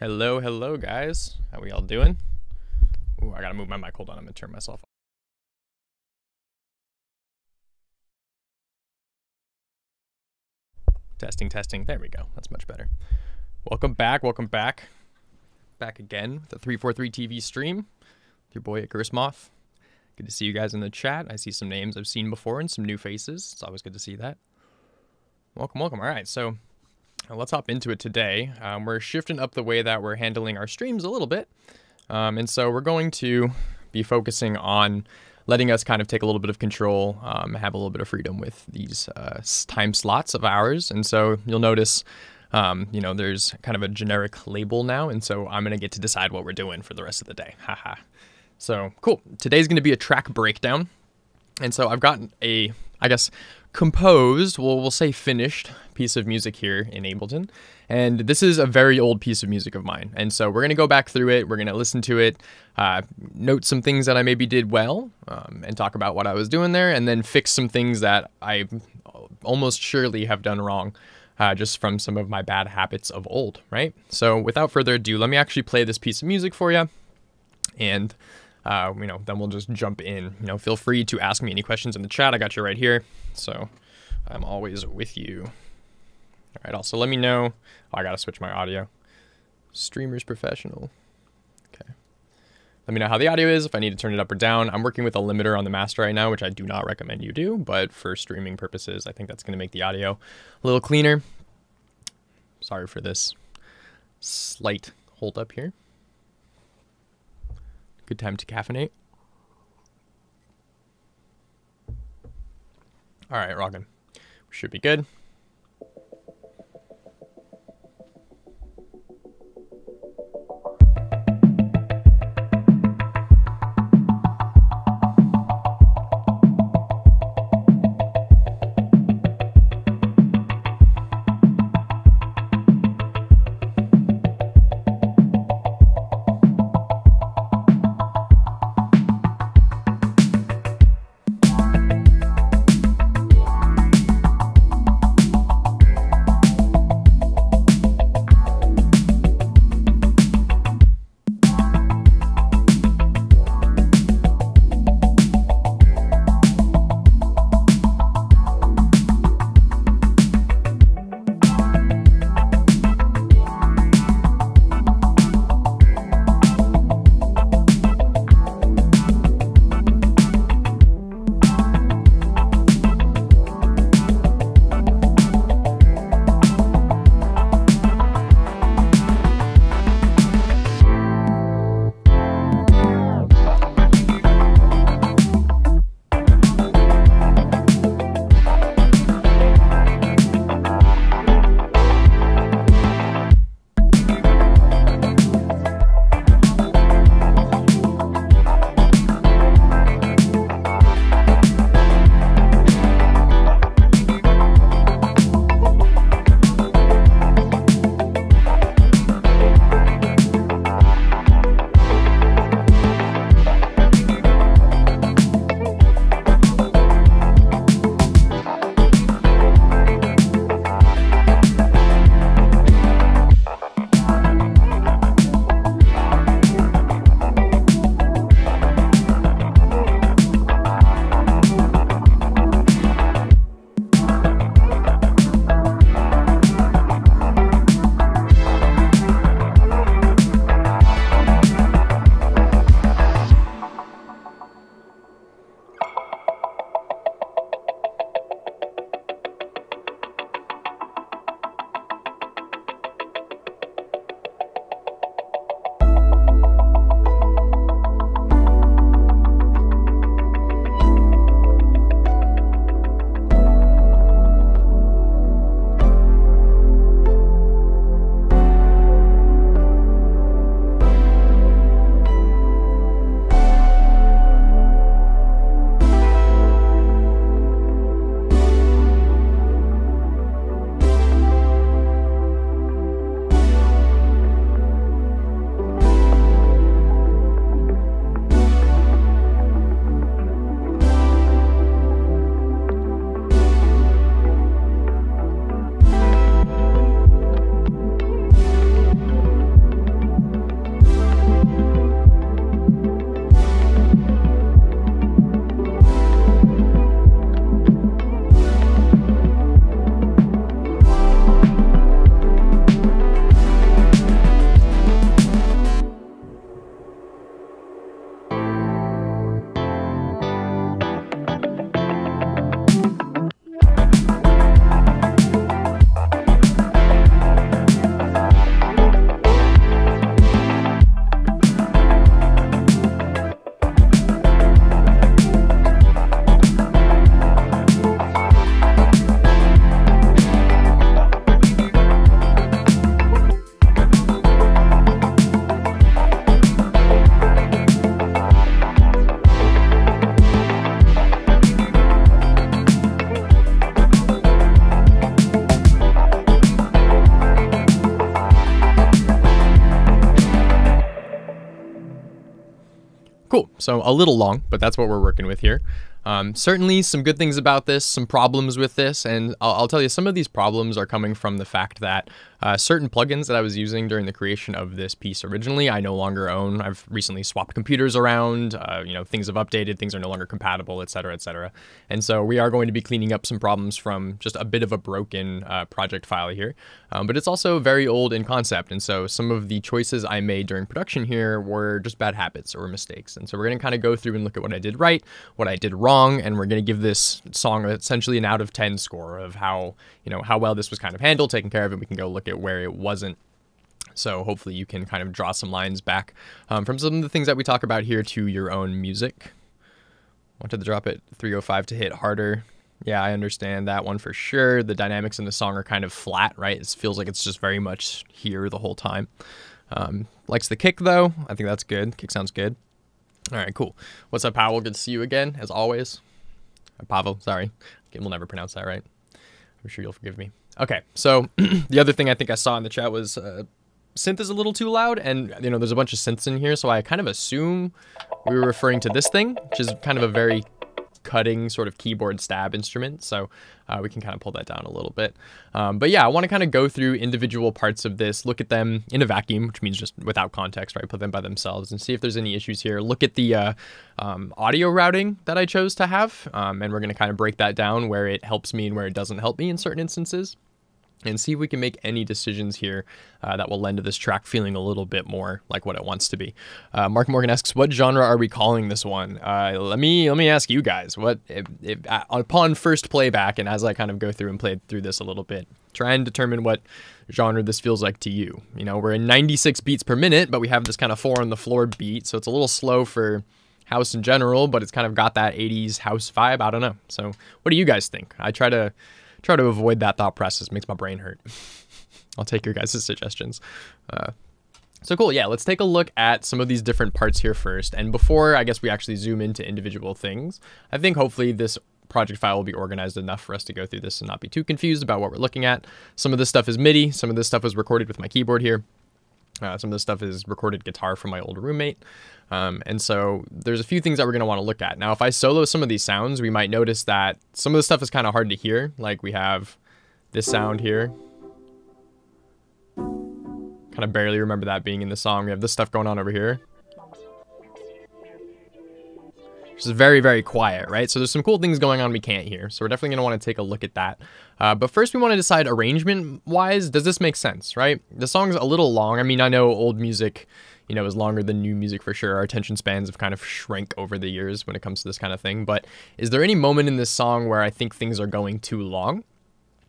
Hello, hello guys. How we all doing? Ooh, I gotta move my mic. Hold on, I'm gonna turn myself off. Testing, testing. There we go. That's much better. Welcome back, welcome back. Back again with the 343 TV stream. Your boy Icarus Moth. Good to see you guys in the chat. I see some names I've seen before and some new faces. It's always good to see that. Welcome, welcome. All right, so let's hop into it today. We're shifting up the way that we're handling our streams a little bit. And so we're going to be focusing on letting us kind of take a little bit of control, have a little bit of freedom with these time slots of ours. And so you'll notice, you know, there's kind of a generic label now. And so I'm going to get to decide what we're doing for the rest of the day. Haha. So cool. Today's going to be a track breakdown. And so I've gotten a, I guess, composed, we'll say finished piece of music here in Ableton. And this is a very old piece of music of mine. And so we're going to go back through it. We're going to listen to it, note some things that I maybe did well, and talk about what I was doing there, and then fix some things that I almost surely have done wrong, just from some of my bad habits of old, right? So without further ado, let me actually play this piece of music for you. And, you know, then we'll just jump in. You know, feel free to ask me any questions in the chat. I got you right here. So I'm always with you. All right, also let me know. Oh, I gotta switch my audio. Streamer's professional. Okay. Let me know how the audio is, if I need to turn it up or down. I'm working with a limiter on the master right now, which I do not recommend you do, but for streaming purposes, I think that's gonna make the audio a little cleaner. Sorry for this slight hold up here. Good time to caffeinate. All right, rockin'. We should be good. So a little long, but that's what we're working with here. Certainly some good things about this, some problems with this, and I'll tell you some of these problems are coming from the fact that certain plugins that I was using during the creation of this piece originally, I no longer own. I've recently swapped computers around, you know, things have updated, things are no longer compatible, et cetera, et cetera. And so we are going to be cleaning up some problems from just a bit of a broken project file here, but it's also very old in concept. And so some of the choices I made during production here were just bad habits or mistakes. And so we're gonna kind of go through and look at what I did right, what I did wrong, and we're gonna give this song essentially an out of 10 score of how, you know, how well this was kind of handled, taken care of, and we can go look at where it wasn't. So hopefully you can kind of draw some lines back from some of the things that we talk about here to your own music. Wanted to drop it 305 to hit harder. Yeah, I understand that one for sure. The dynamics in the song are kind of flat, right? It feels like it's just very much here the whole time. Likes the kick though. I think that's good. Kick sounds good. All right, cool. What's up, Powell? Good to see you again, as always. Pavel, sorry. We'll never pronounce that right. I'm sure you'll forgive me. Okay, so the other thing I think I saw in the chat was synth is a little too loud, and you know there's a bunch of synths in here, so I kind of assume we were referring to this thing, which is kind of a very cutting sort of keyboard stab instrument, so we can kind of pull that down a little bit. But yeah, I want to kind of go through individual parts of this, look at them in a vacuum, which means just without context, right? Put them by themselves and see if there's any issues here. Look at the audio routing that I chose to have, and we're going to kind of break that down where it helps me and where it doesn't help me in certain instances, and see if we can make any decisions here that will lend to this track feeling a little bit more like what it wants to be. Mark Morgan asks, what genre are we calling this one? Let me ask you guys, what if upon first playback, and as I kind of go through and play through this a little bit, try and determine what genre this feels like to you. You know, we're in 96 beats per minute, but we have this kind of 4 on the floor beat, so it's a little slow for house in general, but it's kind of got that 80s house vibe. I don't know. So what do you guys think? I try to avoid that thought process. Makes my brain hurt. I'll take your guys' suggestions. So cool, yeah, let's take a look at some of these different parts here first. And before, I guess, we actually zoom into individual things, I think hopefully this project file will be organized enough for us to go through this and not be too confused about what we're looking at. Some of this stuff is MIDI. Some of this stuff was recorded with my keyboard here. Some of this stuff is recorded guitar from my old roommate. And so there's a few things that we're going to want to look at. Now, if I solo some of these sounds, we might notice that some of the stuff is kind of hard to hear. Like we have this sound here. Kind of barely remember that being in the song. We have this stuff going on over here. Which is very, very quiet, right? So there's some cool things going on we can't hear. So we're definitely going to want to take a look at that. But first we want to decide arrangement-wise, does this make sense, right? The song's a little long. I mean, I know old music, you know, is longer than new music for sure. Our attention spans have kind of shrank over the years when it comes to this kind of thing. But is there any moment in this song where I think things are going too long?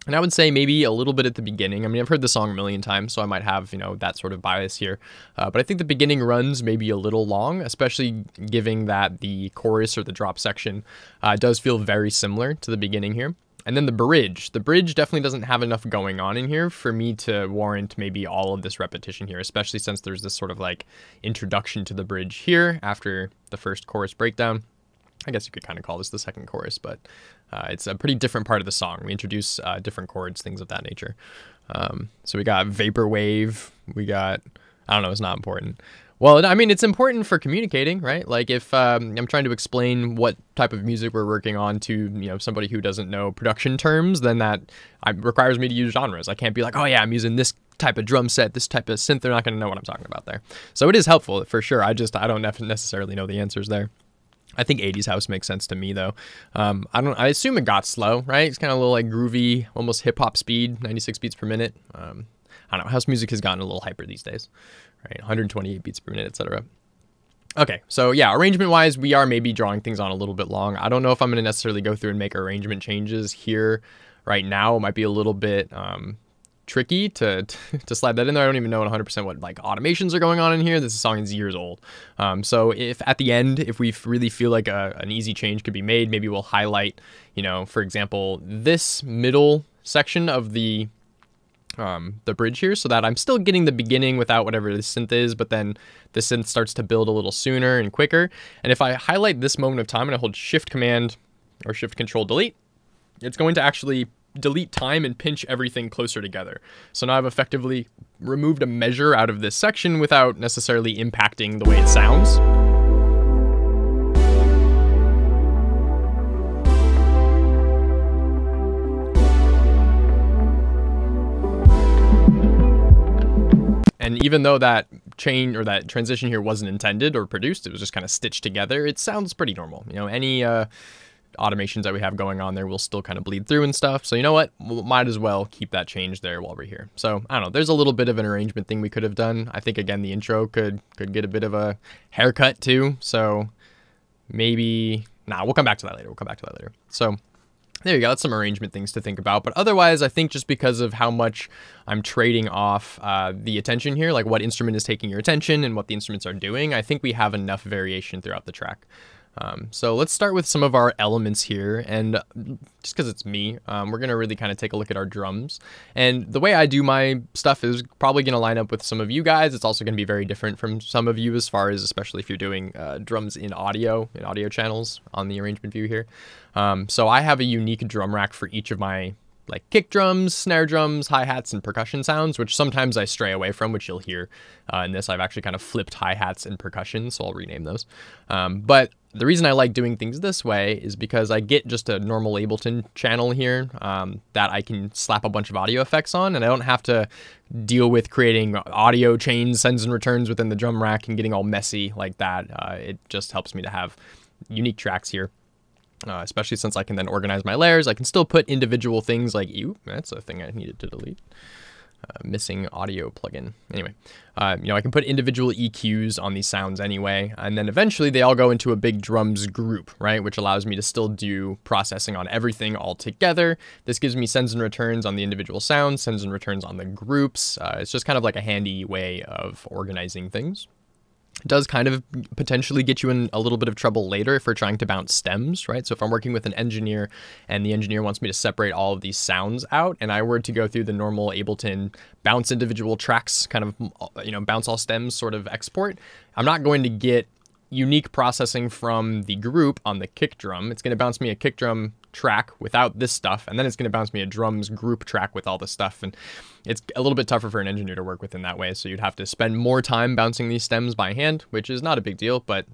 And I would say maybe a little bit at the beginning. I mean, I've heard the song a million times, so I might have, you know, that sort of bias here. But I think the beginning runs maybe a little long, especially given that the chorus or the drop section does feel very similar to the beginning here. And then the bridge definitely doesn't have enough going on in here for me to warrant maybe all of this repetition here, especially since there's this sort of like introduction to the bridge here after the first chorus breakdown. I guess you could kind of call this the second chorus, but it's a pretty different part of the song. We introduce different chords, things of that nature. So we got Vaporwave, we got, I don't know, it's not important. Well, I mean, it's important for communicating, right? Like if I'm trying to explain what type of music we're working on to, you know, somebody who doesn't know production terms, then that requires me to use genres. I can't be like, oh yeah, I'm using this type of drum set, this type of synth. They're not going to know what I'm talking about there. So it is helpful for sure. I don't necessarily know the answers there. I think 80s house makes sense to me though. I assume it got slow, right? It's kind of a little like groovy, almost hip hop speed, 96 beats per minute. I don't know, house music has gotten a little hyper these days, right? 128 beats per minute, etc. Okay, so yeah, arrangement wise, we are maybe drawing things on a little bit long. I don't know if I'm going to necessarily go through and make arrangement changes here right now. It might be a little bit tricky to slide that in there. I don't even know 100% what like automations are going on in here. This song is years old. So if at the end, if we really feel like an easy change could be made, maybe we'll highlight, you know, for example, this middle section of the bridge here so that I'm still getting the beginning without whatever the synth is, but then the synth starts to build a little sooner and quicker. And if I highlight this moment of time and I hold shift command or shift control delete, it's going to actually delete time and pinch everything closer together. So now I've effectively removed a measure out of this section without necessarily impacting the way it sounds. And even though that chain or that transition here wasn't intended or produced, it was just kind of stitched together, it sounds pretty normal. You know, any automations that we have going on there will still kind of bleed through and stuff. So you know what, we might as well keep that change there while we're here. So I don't know, there's a little bit of an arrangement thing we could have done. I think again, the intro could get a bit of a haircut too. So maybe, nah, we'll come back to that later. We'll come back to that later. So there you go, that's some arrangement things to think about. But otherwise, I think just because of how much I'm trading off the attention here, like what instrument is taking your attention and what the instruments are doing, I think we have enough variation throughout the track. So let's start with some of our elements here, and just because it's me, we're going to really kind of take a look at our drums. And the way I do my stuff is probably going to line up with some of you guys. It's also going to be very different from some of you as far as, especially if you're doing drums in audio channels on the arrangement view here. So I have a unique drum rack for each of my like kick drums, snare drums, hi-hats, and percussion sounds, which sometimes I stray away from, which you'll hear in this. I've actually kind of flipped hi-hats and percussion, so I'll rename those. But the reason I like doing things this way is because I get just a normal Ableton channel here that I can slap a bunch of audio effects on, and I don't have to deal with creating audio chains, sends and returns within the drum rack and getting all messy like that. It just helps me to have unique tracks here. Especially since I can then organize my layers, I can still put individual things like, ew, that's a thing I needed to delete. Missing audio plugin. Anyway, you know, I can put individual EQs on these sounds anyway, and then eventually they all go into a big drums group, right? Which allows me to still do processing on everything all together. This gives me sends and returns on the individual sounds, sends and returns on the groups. It's just kind of like a handy way of organizing things. It does kind of potentially get you in a little bit of trouble later if we're trying to bounce stems, right? So if I'm working with an engineer and the engineer wants me to separate all of these sounds out and I were to go through the normal Ableton bounce individual tracks, kind of, you know, bounce all stems sort of export, I'm not going to get unique processing from the group on the kick drum. It's going to bounce me a kick drum track without this stuff, and then it's going to bounce me a drums group track with all this stuff, and it's a little bit tougher for an engineer to work with in that way. So you'd have to spend more time bouncing these stems by hand, which is not a big deal, but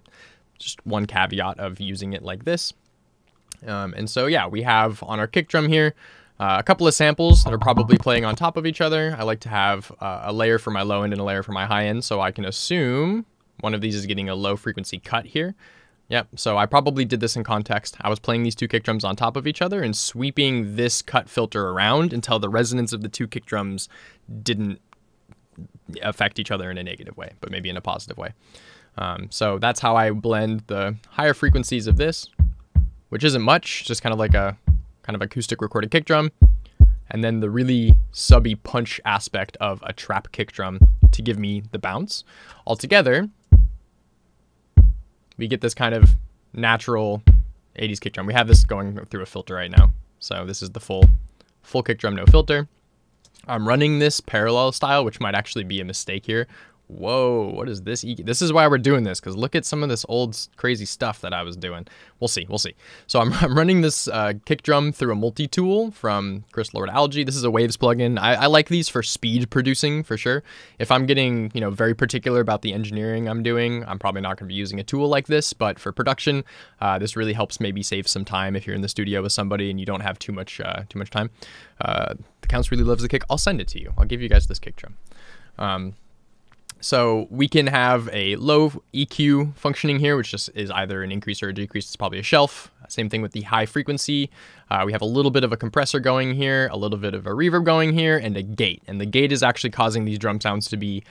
just one caveat of using it like this. And so yeah, we have on our kick drum here a couple of samples that are probably playing on top of each other. I like to have a layer for my low end and a layer for my high end, so I can assume one of these is getting a low frequency cut here. Yep, so I probably did this in context. I was playing these two kick drums on top of each other and sweeping this cut filter around until the resonance of the two kick drums didn't affect each other in a negative way, but maybe in a positive way. So that's how I blend the higher frequencies of this, which isn't much, just kind of like a kind of acoustic recorded kick drum, and then the really subby punch aspect of a trap kick drum to give me the bounce. Altogether, we get this kind of natural 80s kick drum. We have this going through a filter right now. So this is the full kick drum, no filter. I'm running this parallel style, which might actually be a mistake here. Whoa, what is this? This is why we're doing this, because look at some of this old crazy stuff that I was doing. We'll see, we'll see. So I'm running this kick drum through a multi-tool from Chris Lord-Alge. This is a Waves plugin. I like these for speed producing for sure. If I'm getting, you know, very particular about the engineering I'm doing, I'm probably not going to be using a tool like this, but for production, this really helps maybe save some time if you're in the studio with somebody and you don't have too much time. The Counts really loves the kick. I'll send it to you. I'll give you guys this kick drum. So we can have a low EQ functioning here, which just is either an increase or a decrease. It's probably a shelf. Same thing with the high frequency. We have a little bit of a compressor going here, a little bit of a reverb going here, and a gate. And the gate is actually causing these drum sounds to be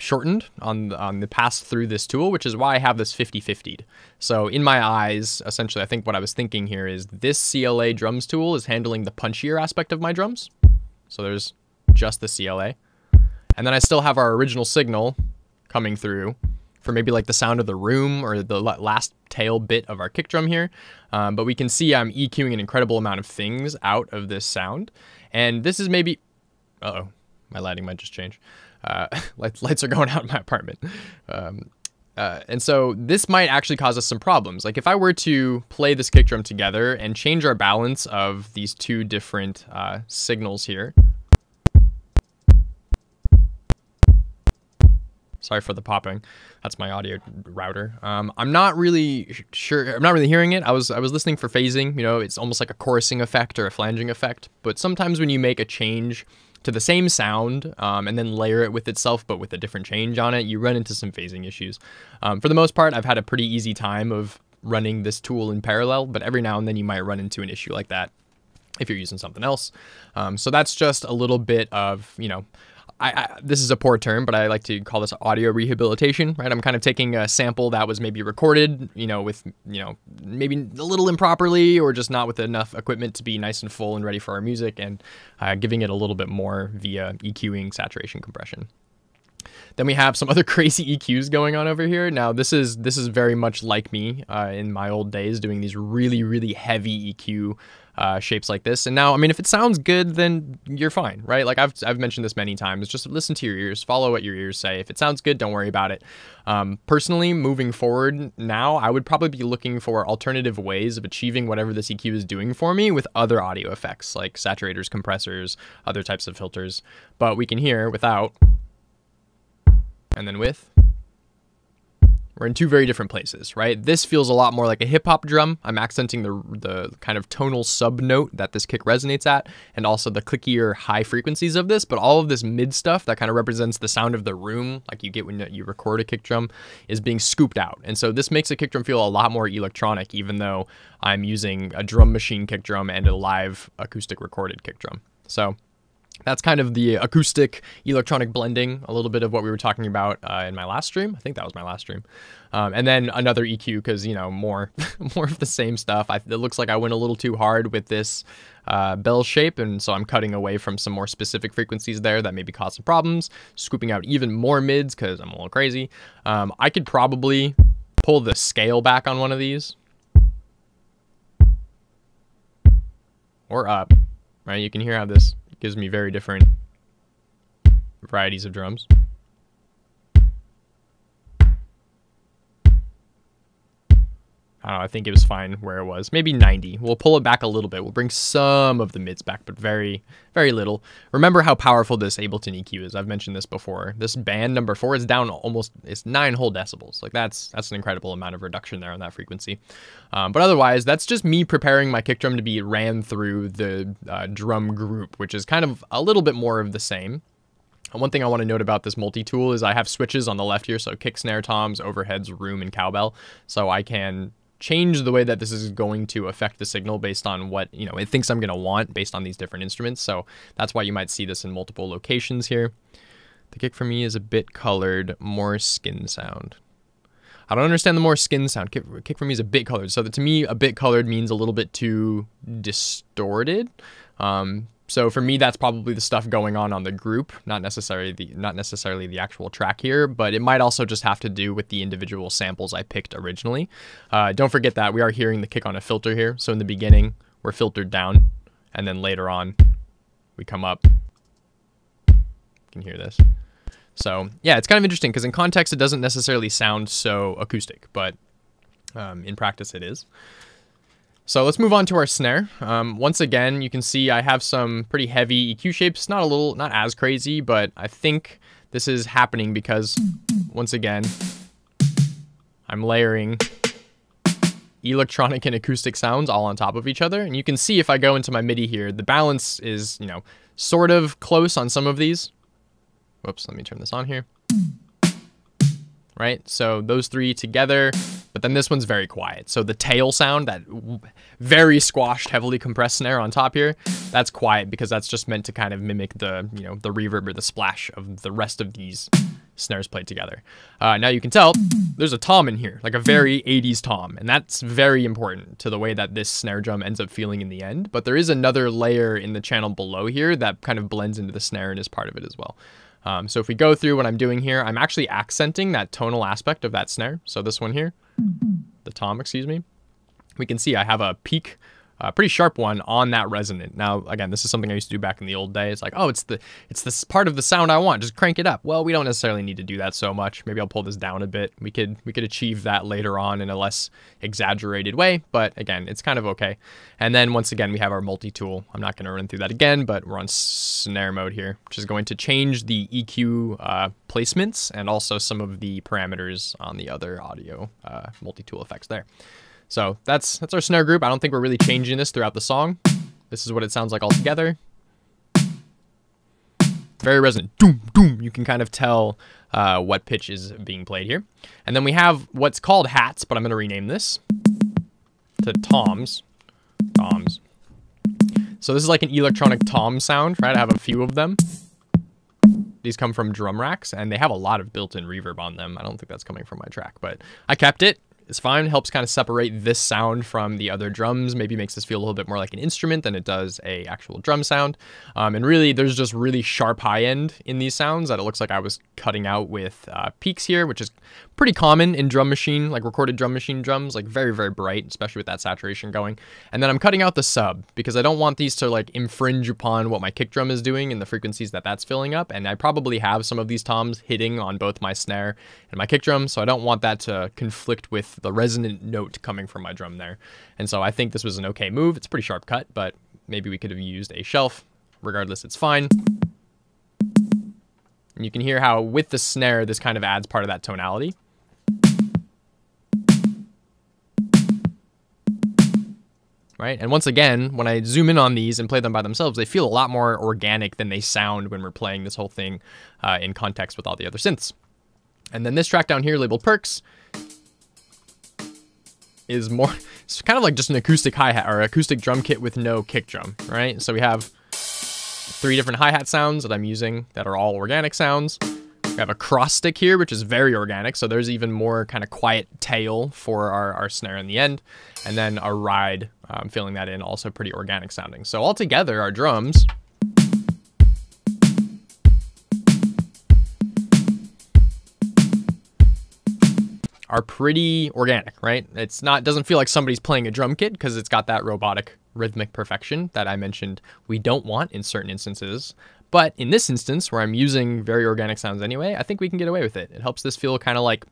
shortened on the pass through this tool, which is why I have this 50/50'd. So in my eyes, essentially, I think what I was thinking here is this CLA drums tool is handling the punchier aspect of my drums. So there's just the CLA. And then I still have our original signal coming through for maybe like the sound of the room or the last tail bit of our kick drum here. But we can see I'm EQing an incredible amount of things out of this sound. And this is maybe, uh-oh, my lighting might just change. Lights are going out in my apartment. And so this might actually cause us some problems. Like if I were to play this kick drum together and change our balance of these two different signals here, Sorry for the popping. That's my audio router. I'm not really sure. I'm not really hearing it. I was listening for phasing. You know, it's almost like a chorusing effect or a flanging effect. But sometimes when you make a change to the same sound and then layer it with itself, but with a different change on it, you run into some phasing issues. For the most part, I've had a pretty easy time of running this tool in parallel, but every now and then you might run into an issue like that if you're using something else. So that's just a little bit of, you know, this is a poor term, but I like to call this audio rehabilitation, right? I'm kind of taking a sample that was maybe recorded, you know, with, you know, maybe a little improperly or just not with enough equipment to be nice and full and ready for our music, and giving it a little bit more via EQing, saturation, compression. Then we have some other crazy EQs going on over here. Now this is very much like me in my old days doing these really, really heavy EQ shapes like this. And now, I mean, if it sounds good, then you're fine, right? Like I've mentioned this many times, just listen to your ears, follow what your ears say. If it sounds good, don't worry about it. Personally, moving forward now, I would probably be looking for alternative ways of achieving whatever this EQ is doing for me with other audio effects like saturators, compressors, other types of filters. But we can hear without, and then with. We're in two very different places, right? This feels a lot more like a hip-hop drum. I'm accenting the kind of tonal sub-note that this kick resonates at, and also the clickier high frequencies of this, but all of this mid stuff that kind of represents the sound of the room, like you get when you record a kick drum, is being scooped out. And so this makes a kick drum feel a lot more electronic, even though I'm using a drum machine kick drum and a live acoustic recorded kick drum. So that's kind of the acoustic electronic blending, a little bit of what we were talking about in my last stream. I think that was my last stream. And then another EQ, because, you know, more of the same stuff. It looks like I went a little too hard with this bell shape, and so I'm cutting away from some more specific frequencies there that maybe cause some problems, scooping out even more mids because I'm a little crazy. I could probably pull the scale back on one of these. Or up, right? You can hear how this gives me very different varieties of drums. I don't know, I think it was fine where it was. Maybe 90. We'll pull it back a little bit. We'll bring some of the mids back, but very, very little. Remember how powerful this Ableton EQ is. I've mentioned this before. This band number 4 is down almost, it's 9 whole decibels. Like that's an incredible amount of reduction there on that frequency. But otherwise, that's just me preparing my kick drum to be ran through the drum group, which is kind of a little bit more of the same. One thing I want to note about this multi-tool is I have switches on the left here, so kick, snare, toms, overheads, room, and cowbell. So I can change the way that this is going to affect the signal based on what, you know, it thinks I'm going to want based on these different instruments. So that's why you might see this in multiple locations here. The kick for me is a bit colored, more skin sound. I don't understand the more skin sound. Kick for me is a bit colored. So that, to me, a bit colored means a little bit too distorted. So for me, that's probably the stuff going on the group, not necessarily the actual track here, but it might also just have to do with the individual samples I picked originally. Don't forget that we are hearing the kick on a filter here. So in the beginning, we're filtered down, and then later on, we come up. You can hear this. So yeah, it's kind of interesting because in context, it doesn't necessarily sound so acoustic, but in practice, it is. So let's move on to our snare. Once again, you can see I have some pretty heavy EQ shapes, not as crazy, but I think this is happening because once again, I'm layering electronic and acoustic sounds all on top of each other. And you can see if I go into my MIDI here, the balance is, you know, sort of close on some of these. Whoops, let me turn this on here. Right, so those three together, but then this one's very quiet. So the tail sound, that very squashed, heavily compressed snare on top here, that's quiet because that's just meant to kind of mimic the, you know, the reverb or the splash of the rest of these snares played together. Now you can tell there's a tom in here, like a very 80s tom, and that's very important to the way that this snare drum ends up feeling in the end. But there is another layer in the channel below here that kind of blends into the snare and is part of it as well. So if we go through what I'm doing here, I'm actually accenting that tonal aspect of that snare. So this one here, the tom, excuse me, we can see I have a peak a pretty sharp one on that resonant. Now, again, this is something I used to do back in the old days. Like, oh, it's this part of the sound I want. Just crank it up. Well, we don't necessarily need to do that so much. Maybe I'll pull this down a bit. We could achieve that later on in a less exaggerated way. But again, it's kind of okay. And then once again, we have our multi-tool. I'm not going to run through that again, but we're on snare mode here, which is going to change the EQ placements and also some of the parameters on the other audio multi-tool effects there. So that's our snare group. I don't think we're really changing this throughout the song. This is what it sounds like all together. Very resonant. Doom, doom. You can kind of tell what pitch is being played here. And then we have what's called hats, but I'm going to rename this to toms. Toms. So this is like an electronic tom sound, right? I have a few of them. These come from drum racks, and they have a lot of built-in reverb on them. I don't think that's coming from my track, but I kept it. It's fine. Helps kind of separate this sound from the other drums. Maybe makes this feel a little bit more like an instrument than it does a actual drum sound. And really, there's just really sharp high end in these sounds that it looks like I was cutting out with peaks here, which is pretty common in drum machine, like recorded drum machine drums, like very, very bright, especially with that saturation going. And then I'm cutting out the sub because I don't want these to like infringe upon what my kick drum is doing and the frequencies that that's filling up. And I probably have some of these toms hitting on both my snare and my kick drum. So I don't want that to conflict with the resonant note coming from my drum there. And so I think this was an okay move. It's a pretty sharp cut, but maybe we could have used a shelf. Regardless, it's fine. And you can hear how with the snare, this kind of adds part of that tonality. Right? And once again, when I zoom in on these and play them by themselves, they feel a lot more organic than they sound when we're playing this whole thing in context with all the other synths. And then this track down here labeled Perks is more, it's kind of like just an acoustic hi-hat or acoustic drum kit with no kick drum, right? So we have three different hi-hat sounds that I'm using that are all organic sounds. We have a cross stick here, which is very organic. So there's even more kind of quiet tail for our snare in the end. And then a ride, filling that in, also pretty organic sounding. So altogether, our drums are pretty organic, right? It's not, doesn't feel like somebody's playing a drum kit because it's got that robotic rhythmic perfection that I mentioned we don't want in certain instances. But in this instance where I'm using very organic sounds anyway, I think we can get away with it. It helps this feel kind of like,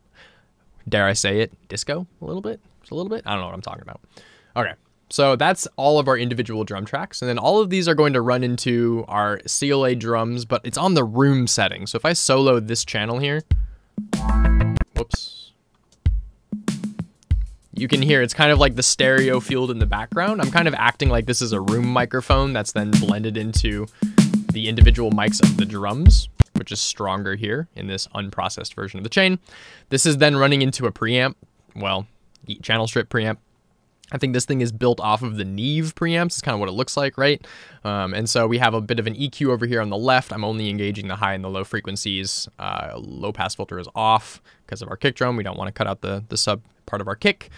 dare I say it, disco a little bit, just a little bit. I don't know what I'm talking about. Okay. So that's all of our individual drum tracks. And then all of these are going to run into our CLA drums, but it's on the room setting. So if I solo this channel here, whoops. You can hear it's kind of like the stereo field in the background. I'm kind of acting like this is a room microphone that's then blended into the individual mics of the drums, which is stronger here in this unprocessed version of the chain. This is then running into a preamp, well, channel strip preamp. I think this thing is built off of the Neve preamps. It's kind of what it looks like, right? And so we have a bit of an EQ over here on the left. I'm only engaging the high and the low frequencies. Low pass filter is off because of our kick drum. We don't want to cut out the sub part of our kick.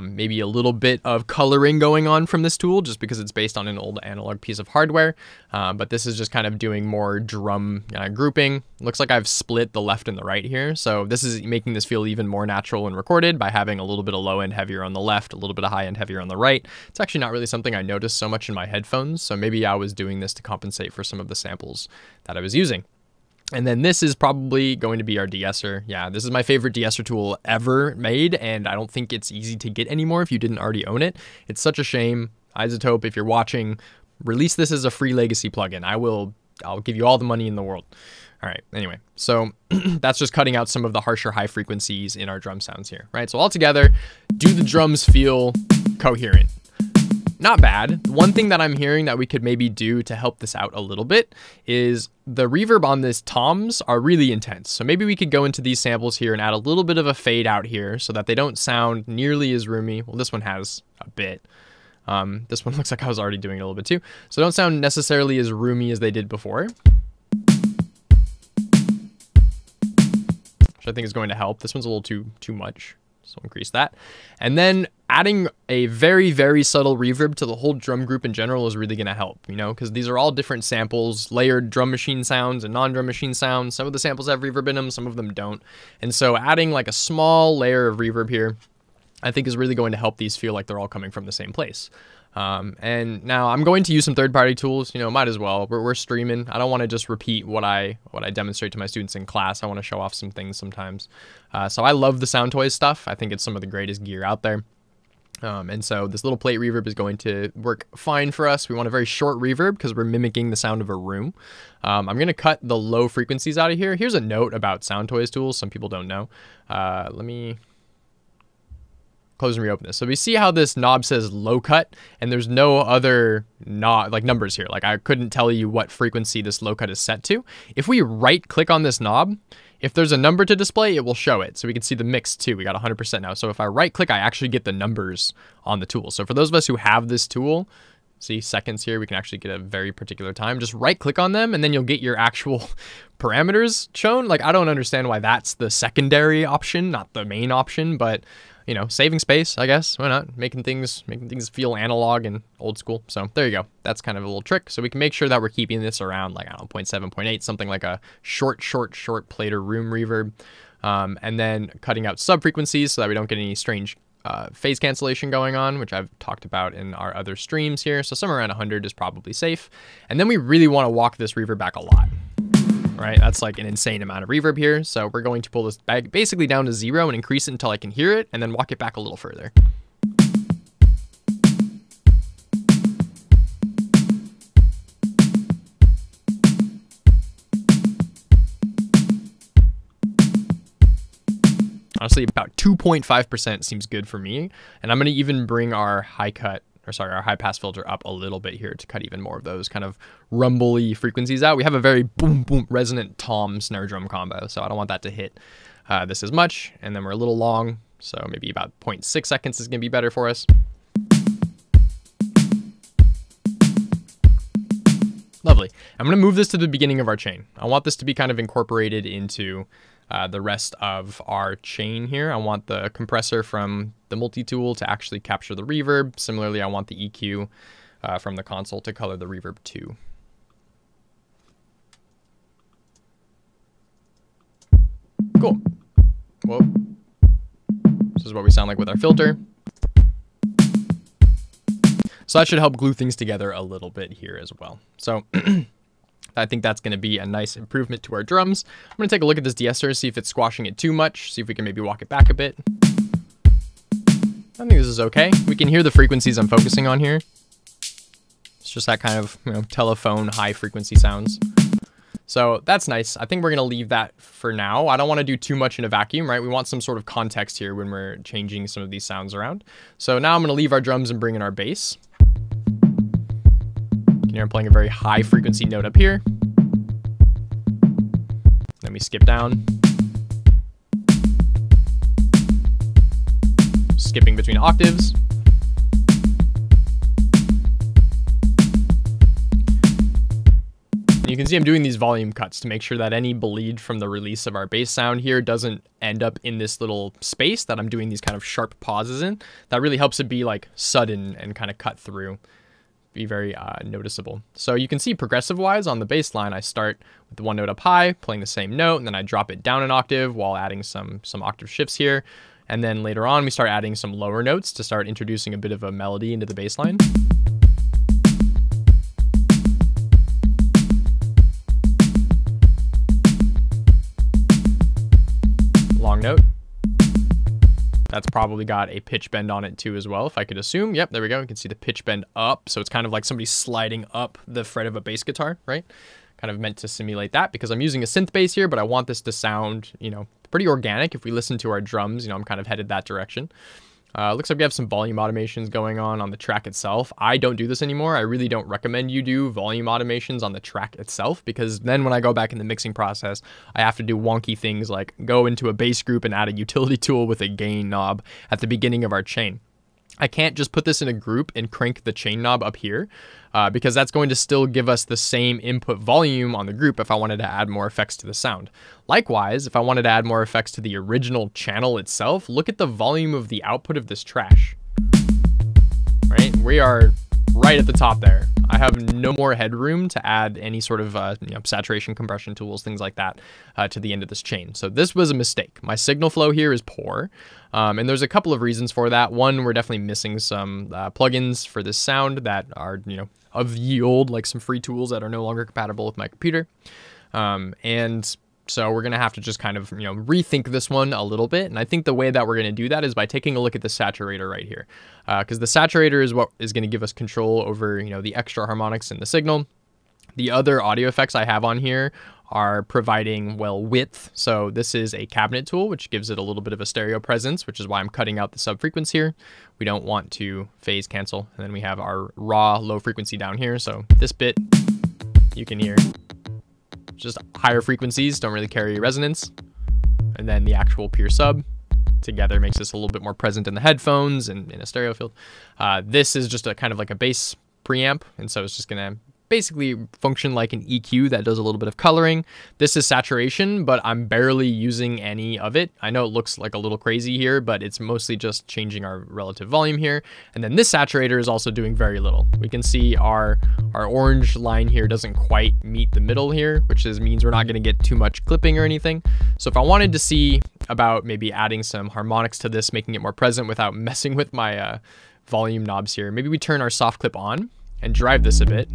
Maybe a little bit of coloring going on from this tool just because it's based on an old analog piece of hardware. But this is just kind of doing more drum grouping. Looks like I've split the left and the right here. So this is making this feel even more natural and recorded by having a little bit of low end heavier on the left, a little bit of high end heavier on the right. It's actually not really something I noticed so much in my headphones. So maybe I was doing this to compensate for some of the samples that I was using. And then this is probably going to be our de-esser. Yeah, this is my favorite de-esser tool ever made, and I don't think it's easy to get anymore if you didn't already own it. It's such a shame. iZotope, if you're watching, release this as a free legacy plugin. I'll give you all the money in the world. All right, anyway, so that's just cutting out some of the harsher high frequencies in our drum sounds here, right? So altogether, do the drums feel coherent? Not bad. One thing that I'm hearing that we could maybe do to help this out a little bit is the reverb on this toms are really intense. So maybe we could go into these samples here and add a little bit of a fade out here so that they don't sound nearly as roomy. Well, this one has a bit. This one looks like I was already doing it a little bit too. So don't sound necessarily as roomy as they did before, which I think is going to help. This one's a little too much. So increase that. And then adding a very, very subtle reverb to the whole drum group in general is really going to help, you know, because these are all different samples, layered drum machine sounds and non-drum machine sounds. Some of the samples have reverb in them, some of them don't. And so adding like a small layer of reverb here, I think is really going to help these feel like they're all coming from the same place. And now I'm going to use some third-party tools. You know, might as well. We're streaming. I don't want to just repeat what I demonstrate to my students in class. I want to show off some things sometimes. So I love the SoundToys stuff. I think it's some of the greatest gear out there. And so this little plate reverb is going to work fine for us. We want a very short reverb because we're mimicking the sound of a room. I'm going to cut the low frequencies out of here. Here's a note about SoundToys tools. Some people don't know. Let me close and reopen this. So we see how this knob says low cut, and there's no other knob, like numbers here. Like I couldn't tell you what frequency this low cut is set to. If we right click on this knob, if there's a number to display, it will show it. So we can see the mix too. We got 100% now. So if I right click, I actually get the numbers on the tool. So for those of us who have this tool, see seconds here, we can actually get a very particular time. Just right click on them and then you'll get your actual parameters shown. Like I don't understand why that's the secondary option, not the main option, but you know, saving space, I guess. Why not? Making things feel analog and old school. So there you go. That's kind of a little trick. So we can make sure that we're keeping this around like, I don't know, 0.7, 0.8, something like a short plater room reverb. And then cutting out subfrequencies so that we don't get any strange phase cancellation going on, which I've talked about in our other streams here. So somewhere around 100 is probably safe. And then we really want to walk this reverb back a lot. Right, that's like an insane amount of reverb here. So we're going to pull this back basically down to zero and increase it until I can hear it and then walk it back a little further. Honestly, about 2.5% seems good for me. And I'm gonna even bring our high pass filter up a little bit here to cut even more of those kind of rumbly frequencies out. We have a very boom, boom, resonant tom snare drum combo, so I don't want that to hit this as much. And then we're a little long, so maybe about 0.6 seconds is gonna be better for us. Lovely. I'm gonna move this to the beginning of our chain. I want this to be kind of incorporated into the rest of our chain here. I want the compressor from the multi-tool to actually capture the reverb. Similarly, I want the EQ from the console to color the reverb too. Cool. Whoa. This is what we sound like with our filter. So that should help glue things together a little bit here as well. So I think that's going to be a nice improvement to our drums. I'm going to take a look at this de-esser, see if it's squashing it too much, see if we can maybe walk it back a bit. I think this is okay. We can hear the frequencies I'm focusing on here. It's just that kind of, you know, telephone high frequency sounds. So that's nice. I think we're going to leave that for now. I don't want to do too much in a vacuum, right? We want some sort of context here when we're changing some of these sounds around. So now I'm going to leave our drums and bring in our bass. You know, I'm playing a very high frequency note up here. Then we skip down. Skipping between octaves. And you can see I'm doing these volume cuts to make sure that any bleed from the release of our bass sound here doesn't end up in this little space that I'm doing these kind of sharp pauses in. That really helps it be like sudden and kind of cut through. Be very noticeable. So you can see progressive wise on the bass line, I start with the one note up high, playing the same note, and then I drop it down an octave while adding some octave shifts here. And then later on, we start adding some lower notes to start introducing a bit of a melody into the bass line. Long note. That's probably got a pitch bend on it too as well, if I could assume. Yep, there we go. You can see the pitch bend up. So it's kind of like somebody sliding up the fret of a bass guitar, right? Kind of meant to simulate that because I'm using a synth bass here, but I want this to sound, you know, pretty organic. If we listen to our drums, you know, I'm kind of headed that direction. Looks like we have some volume automations going on the track itself. I don't do this anymore. I really don't recommend you do volume automations on the track itself, because then when I go back in the mixing process, I have to do wonky things like go into a bass group and add a utility tool with a gain knob at the beginning of our chain. I can't just put this in a group and crank the chain knob up here because that's going to still give us the same input volume on the group if I wanted to add more effects to the sound. Likewise, if I wanted to add more effects to the original channel itself, look at the volume of the output of this trash, right? We are right at the top there. I have no more headroom to add any sort of saturation, compression tools, things like that to the end of this chain. So this was a mistake. My signal flow here is poor. And there's a couple of reasons for that. One, we're definitely missing some plugins for this sound that are, of ye old, like some free tools that are no longer compatible with my computer. And so we're going to have to just kind of, rethink this one a little bit. And I think the way that we're going to do that is by taking a look at the saturator right here, because the saturator is what is going to give us control over, the extra harmonics in the signal. The other audio effects I have on here are providing, well, width. So this is a cabinet tool, which gives it a little bit of a stereo presence, which is why I'm cutting out the subfrequency here. We don't want to phase cancel. And then we have our raw low frequency down here. So this bit you can hear. Just higher frequencies don't really carry resonance. And then the actual pure sub together makes this a little bit more present in the headphones and in a stereo field. This is just a kind of like a bass preamp. And so it's just going to basically function like an EQ that does a little bit of coloring. This is saturation, but I'm barely using any of it. I know it looks like a little crazy here, but it's mostly just changing our relative volume here. And then this saturator is also doing very little. We can see our orange line here doesn't quite meet the middle here, which means we're not going to get too much clipping or anything. So if I wanted to see about maybe adding some harmonics to this, making it more present without messing with my volume knobs here, maybe we turn our soft clip on and drive this a bit.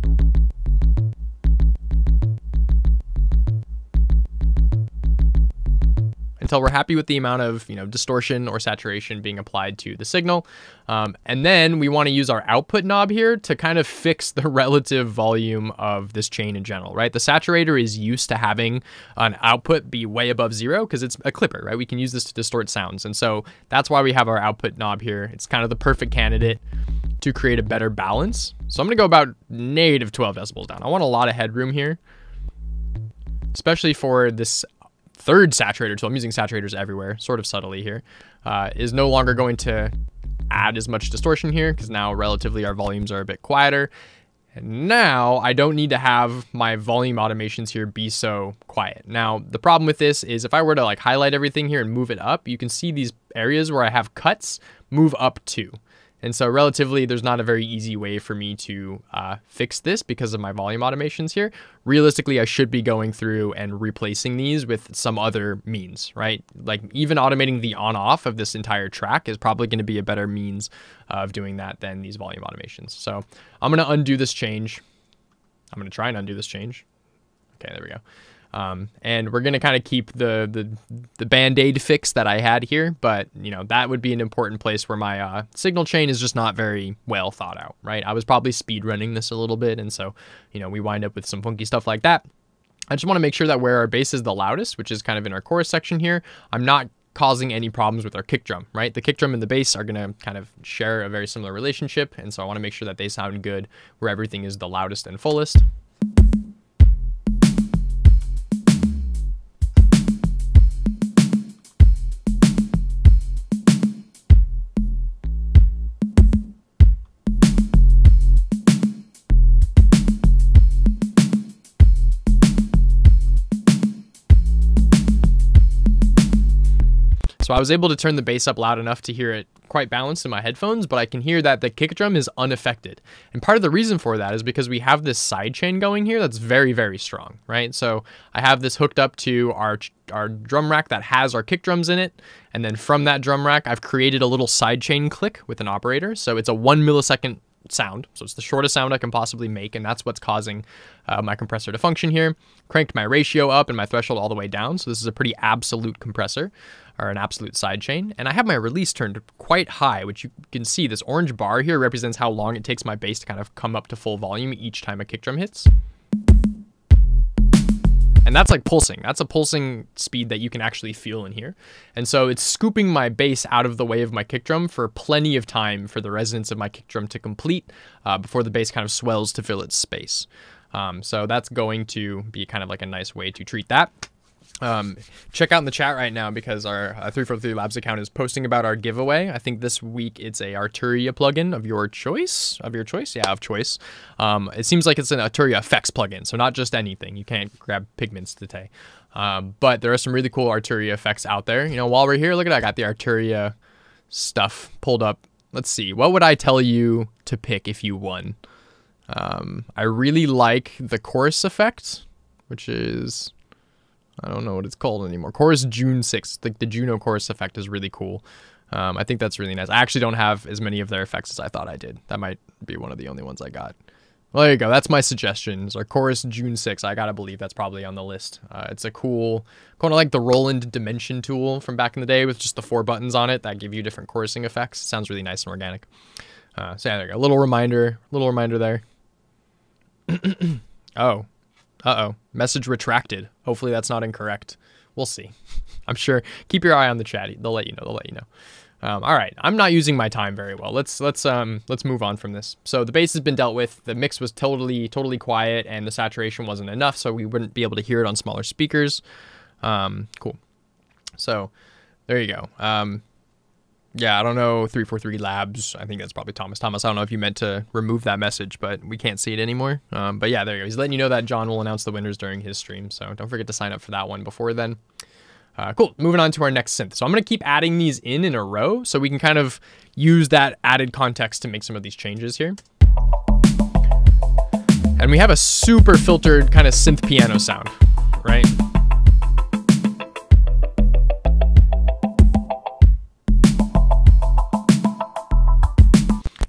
Until we're happy with the amount of distortion or saturation being applied to the signal. And then we want to use our output knob here to kind of fix the relative volume of this chain in general, right? The saturator is used to having an output be way above zero because it's a clipper, right? We can use this to distort sounds. And so that's why we have our output knob here. It's kind of the perfect candidate to create a better balance. So I'm gonna go about negative 12 decibels down. I want a lot of headroom here, especially for this third saturator tool. I'm using saturators everywhere, sort of subtly here, is no longer going to add as much distortion here because now relatively our volumes are a bit quieter. And now I don't need to have my volume automations here be so quiet. Now, the problem with this is if I were to like highlight everything here and move it up, you can see these areas where I have cuts move up too. And so relatively, there's not a very easy way for me to fix this because of my volume automations here. Realistically, I should be going through and replacing these with some other means, right? Like even automating the on-off of this entire track is probably going to be a better means of doing that than these volume automations. So I'm going to undo this change. I'm going to try and undo this change. Okay, there we go. And we're going to kind of keep the band-aid fix that I had here, but that would be an important place where my signal chain is just not very well thought out, right? I was probably speed running this a little bit. And so, we wind up with some funky stuff like that. I just want to make sure that where our bass is the loudest, which is kind of in our chorus section here, I'm not causing any problems with our kick drum, right? The kick drum and the bass are going to kind of share a very similar relationship. And so I want to make sure that they sound good where everything is the loudest and fullest. So I was able to turn the bass up loud enough to hear it quite balanced in my headphones, but I can hear that the kick drum is unaffected. And part of the reason for that is because we have this side chain going here that's very, very strong, right? So I have this hooked up to our drum rack that has our kick drums in it. And then from that drum rack, I've created a little side chain click with an operator. So it's a 1 millisecond sound. So it's the shortest sound I can possibly make. And that's what's causing my compressor to function here. Cranked my ratio up and my threshold all the way down. So this is a pretty absolute compressor or an absolute sidechain. And I have my release turned quite high, which you can see this orange bar here represents how long it takes my bass to kind of come up to full volume each time a kick drum hits. And that's like pulsing. That's a pulsing speed that you can actually feel in here. And so it's scooping my bass out of the way of my kick drum for plenty of time for the resonance of my kick drum to complete before the bass kind of swells to fill its space. So that's going to be kind of like a nice way to treat that. Check out in the chat right now because our 343 Labs account is posting about our giveaway. I think this week it's a Arturia plugin of your choice. Yeah, of choice. It seems like it's an Arturia effects plugin, so not just anything. You can't grab pigments today. But there are some really cool Arturia effects out there. While we're here, look at that. I got the Arturia stuff pulled up Let's see. What would I tell you to pick if you won? I really like the chorus effect, which is... I don't know what it's called anymore. Chorus June 6th. The Juno chorus effect is really cool. I think that's really nice. I actually don't have as many of their effects as I thought I did. That might be one of the only ones I got. Well, there you go. That's my suggestions. Or Chorus June 6th. I gotta believe that's probably on the list. It's a cool, kind of like the Roland Dimension tool from back in the day with just the 4 buttons on it that give you different chorusing effects. Sounds really nice and organic. So yeah, there you go. Little reminder there. Oh. Uh-oh. Message retracted. Hopefully that's not incorrect. We'll see. I'm sure. Keep your eye on the chat. They'll let you know. All right. I'm not using my time very well. Let's move on from this. So the bass has been dealt with. The mix was totally quiet, and the saturation wasn't enough, so we wouldn't be able to hear it on smaller speakers. Cool. So there you go. Yeah, I don't know. 343 Labs. I think that's probably Thomas. Thomas, I don't know if you meant to remove that message, but we can't see it anymore. But yeah, there you go. He's letting you know that John will announce the winners during his stream. So don't forget to sign up for that one before then. Cool. Moving on to our next synth. So I'm going to keep adding these in a row so we can kind of use that added context to make some of these changes here. And we have a super filtered kind of synth piano sound, right?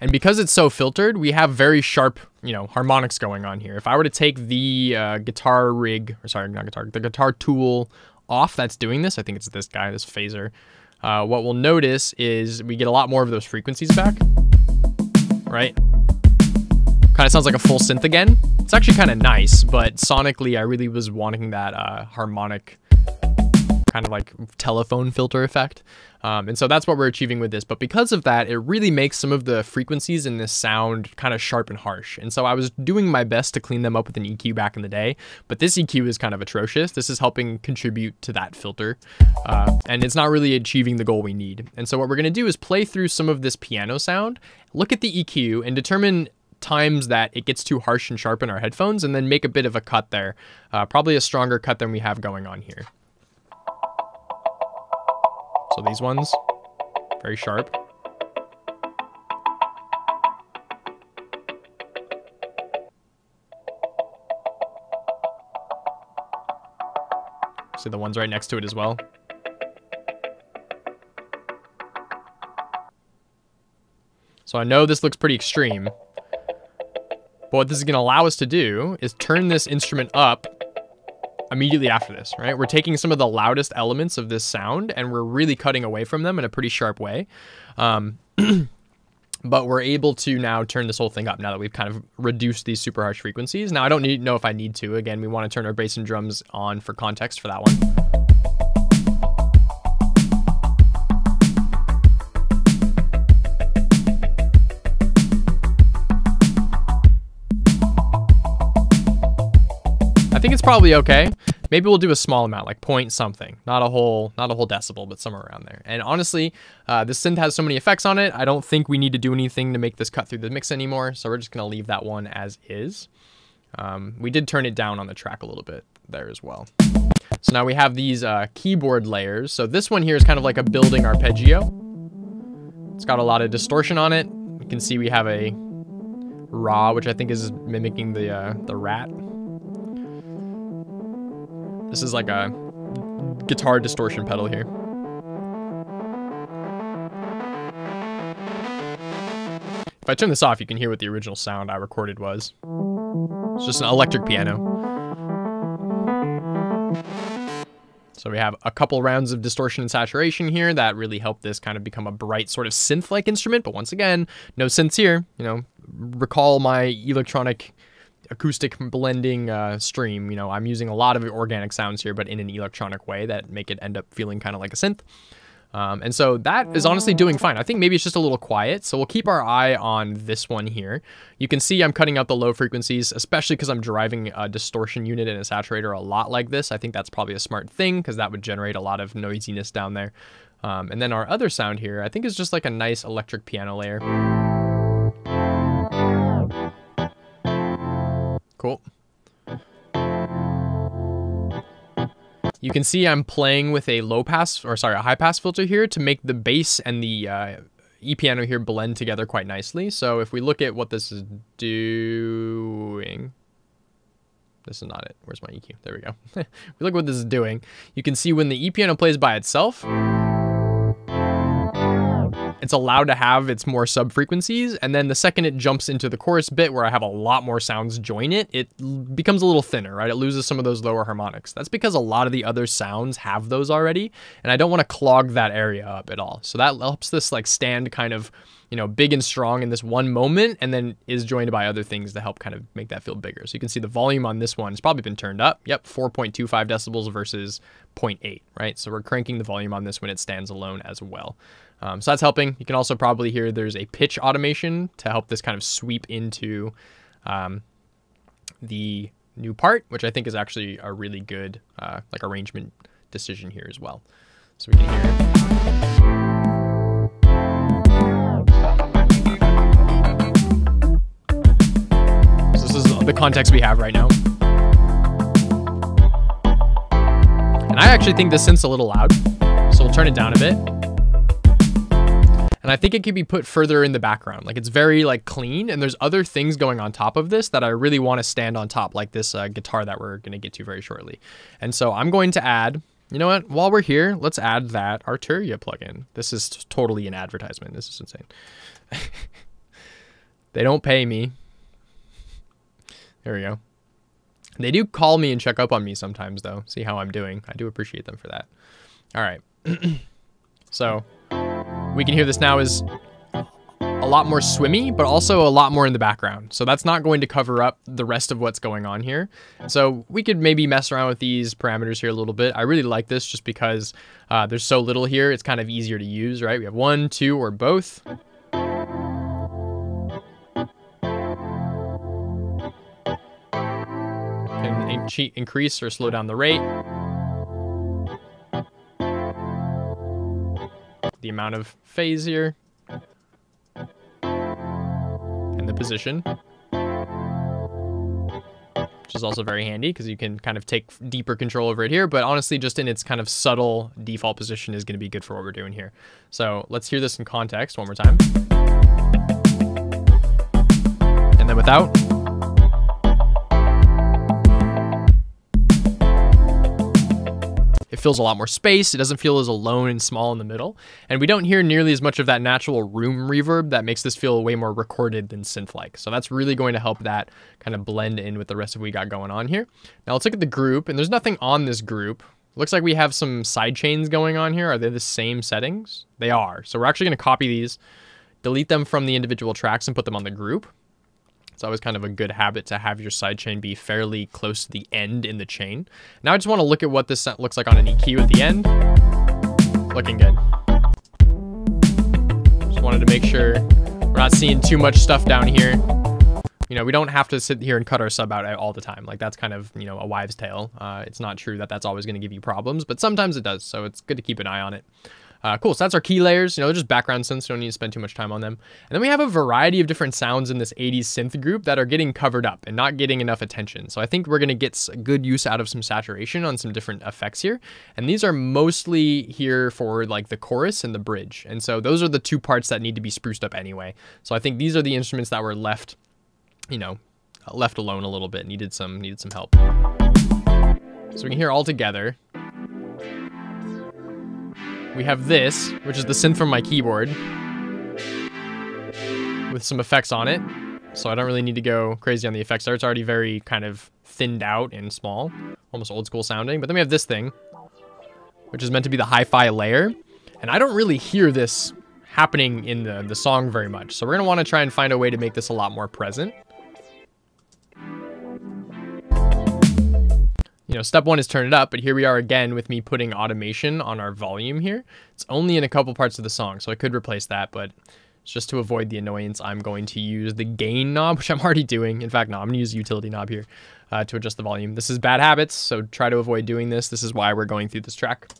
And because it's so filtered, we have very sharp, you know, harmonics going on here. If I were to take the guitar rig, or sorry, not guitar, the guitar tool off that's doing this, I think it's this guy, this phaser, what we'll notice is we get a lot more of those frequencies back, right? Kind of sounds like a full synth again. It's actually kind of nice, but sonically, I really was wanting that harmonic kind of like telephone filter effect. And so that's what we're achieving with this. But because of that, it really makes some of the frequencies in this sound kind of sharp and harsh. And so I was doing my best to clean them up with an EQ back in the day, but this EQ is kind of atrocious. This is helping contribute to that filter. And it's not really achieving the goal we need. And so what we're going to do is play through some of this piano sound, look at the EQ and determine times that it gets too harsh and sharp in our headphones, and then make a bit of a cut there. Probably a stronger cut than we have going on here. So these ones, very sharp. See the ones right next to it as well. So I know this looks pretty extreme, but what this is going to allow us to do is turn this instrument up immediately after this, right? We're taking some of the loudest elements of this sound and we're really cutting away from them in a pretty sharp way. But we're able to now turn this whole thing up now that we've kind of reduced these super harsh frequencies. Now, I don't know if I need to. Again, we want to turn our bass and drums on for context for that one. I think it's probably okay. Maybe we'll do a small amount, like point something, not a whole decibel, but somewhere around there. And honestly, this synth has so many effects on it. I don't think we need to do anything to make this cut through the mix anymore. So we're just going to leave that one as is. We did turn it down on the track a little bit there as well. So now we have these keyboard layers. So this one here is kind of like a building arpeggio. It's got a lot of distortion on it. You can see we have a raw, which I think is mimicking the rat. This is like a guitar distortion pedal here. If I turn this off, you can hear what the original sound I recorded was. It's just an electric piano. So we have a couple rounds of distortion and saturation here that really help this kind of become a bright sort of synth-like instrument. But once again, no synths here. You know, recall my electronic acoustic blending stream. You know, I'm using a lot of organic sounds here, but in an electronic way that make it end up feeling kind of like a synth. And so that is honestly doing fine. I think maybe it's just a little quiet. So we'll keep our eye on this one here. You can see I'm cutting out the low frequencies, especially because I'm driving a distortion unit and a saturator a lot like this. I think that's probably a smart thing because that would generate a lot of noisiness down there. And then our other sound here, I think is just like a nice electric piano layer. Cool. You can see I'm playing with a high pass filter here to make the bass and the E-piano here blend together quite nicely. So if we look at what this is doing, this is not it. Where's my EQ? There we go. If we look at what this is doing, you can see when the E-piano plays by itself, it's allowed to have its more sub-frequencies, and then the second it jumps into the chorus bit where I have a lot more sounds join it, it becomes a little thinner, right? It loses some of those lower harmonics. That's because a lot of the other sounds have those already, and I don't want to clog that area up at all. So that helps this like stand kind of, you know, big and strong in this one moment, and then is joined by other things to help kind of make that feel bigger. So you can see the volume on this one has probably been turned up. Yep, 4.25 decibels versus 0.8, right? So we're cranking the volume on this when it stands alone as well. So that's helping. You can also probably hear there's a pitch automation to help this kind of sweep into the new part, which I think is actually a really good like arrangement decision here as well. So we can hear... the context we have right now. And I actually think this synth's a little loud, so we'll turn it down a bit. And I think it could be put further in the background. Like it's very like clean, and there's other things going on top of this that I really want to stand on top, like this guitar that we're going to get to very shortly. And so I'm going to add, you know what, while we're here, let's add that Arturia plugin. This is totally an advertisement. This is insane. They don't pay me. There we go. They do call me and check up on me sometimes, though. See how I'm doing. I do appreciate them for that. All right. So we can hear this now is a lot more swimmy, but also a lot more in the background. So that's not going to cover up the rest of what's going on here. So we could maybe mess around with these parameters here a little bit. I really like this just because there's so little here. It's kind of easier to use, right? We have one, two, or both. Increase or slow down the rate, the amount of phase here, and the position, which is also very handy because you can kind of take deeper control over it here, but honestly just in its kind of subtle default position is going to be good for what we're doing here. So let's hear this in context one more time, and then without. It fills a lot more space. It doesn't feel as alone and small in the middle. And we don't hear nearly as much of that natural room reverb that makes this feel way more recorded than synth-like. So that's really going to help that kind of blend in with the rest of what we got going on here. Now let's look at the group, and there's nothing on this group. Looks like we have some side chains going on here. Are they the same settings? They are. So we're actually going to copy these, delete them from the individual tracks and put them on the group. It's always kind of a good habit to have your sidechain be fairly close to the end in the chain. Now I just want to look at what this looks like on an EQ at the end. Looking good. Just wanted to make sure we're not seeing too much stuff down here. You know, we don't have to sit here and cut our sub out all the time. Like that's kind of, you know, a wives' tale. It's not true that that's always going to give you problems, but sometimes it does. So it's good to keep an eye on it. Cool, so that's our key layers. You know, they're just background synths, you don't need to spend too much time on them. And then we have a variety of different sounds in this 80s synth group that are getting covered up and not getting enough attention. So I think we're gonna get good use out of some saturation on some different effects here. And these are mostly here for like the chorus and the bridge. And so those are the two parts that need to be spruced up anyway. So I think these are the instruments that were left, you know, left alone a little bit, needed some help. So we can hear all together. We have this, which is the synth from my keyboard with some effects on it. So I don't really need to go crazy on the effects there. It's already very kind of thinned out and small, almost old school sounding. But then we have this thing, which is meant to be the hi-fi layer. And I don't really hear this happening in the song very much. So we're gonna wanna try and find a way to make this a lot more present. You know, step one is turn it up, but here we are again with me putting automation on our volume here. It's only in a couple parts of the song, so I could replace that, but it's just to avoid the annoyance. I'm going to use the gain knob, which I'm already doing. In fact, no, I'm gonna use the utility knob here to adjust the volume. This is bad habits, so try to avoid doing this. This is why we're going through this track.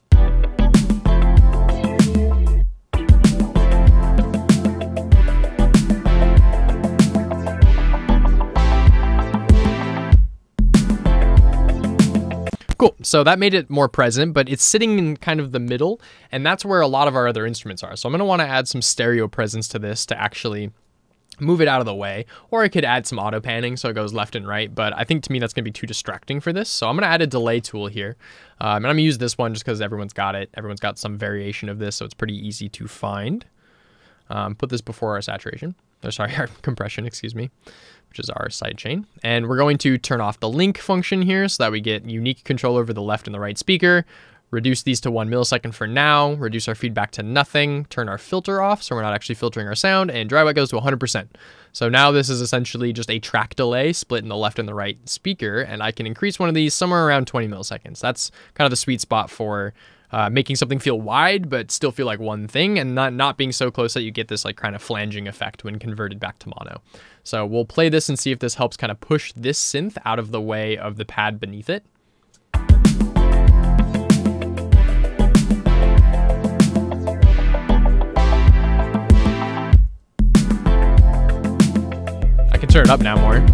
Cool, so that made it more present, but it's sitting in kind of the middle, and that's where a lot of our other instruments are. So I'm gonna wanna add some stereo presence to this to actually move it out of the way, or I could add some auto panning so it goes left and right, but I think to me that's gonna be too distracting for this. So I'm gonna add a delay tool here, and I'm gonna use this one just because everyone's got it. Everyone's got some variation of this, so it's pretty easy to find. Put this before our saturation, or sorry, our compression, excuse me, which is our sidechain. And we're going to turn off the link function here so that we get unique control over the left and the right speaker. Reduce these to 1 millisecond for now, reduce our feedback to nothing, turn our filter off so we're not actually filtering our sound, and dry wet goes to 100%. So now this is essentially just a track delay split in the left and the right speaker, and I can increase one of these somewhere around 20 milliseconds. That's kind of the sweet spot for making something feel wide but still feel like one thing, and not being so close that you get this like kind of flanging effect when converted back to mono. So we'll play this and see if this helps kind of push this synth out of the way of the pad beneath it. I can turn it up now more.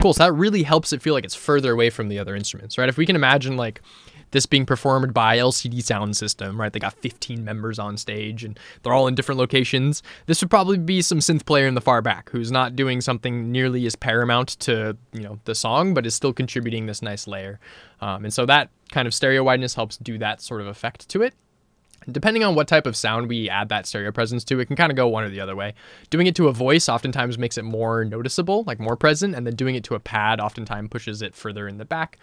Cool, so that really helps it feel like it's further away from the other instruments, right? If we can imagine like this being performed by LCD Sound System, right? They got 15 members on stage and they're all in different locations. This would probably be some synth player in the far back who's not doing something nearly as paramount to, you know, the song, but is still contributing this nice layer. And so that kind of stereo wideness helps do that sort of effect to it. Depending on what type of sound we add that stereo presence to, it can kind of go one or the other way. Doing it to a voice oftentimes makes it more noticeable, like more present, and then doing it to a pad oftentimes pushes it further in the back.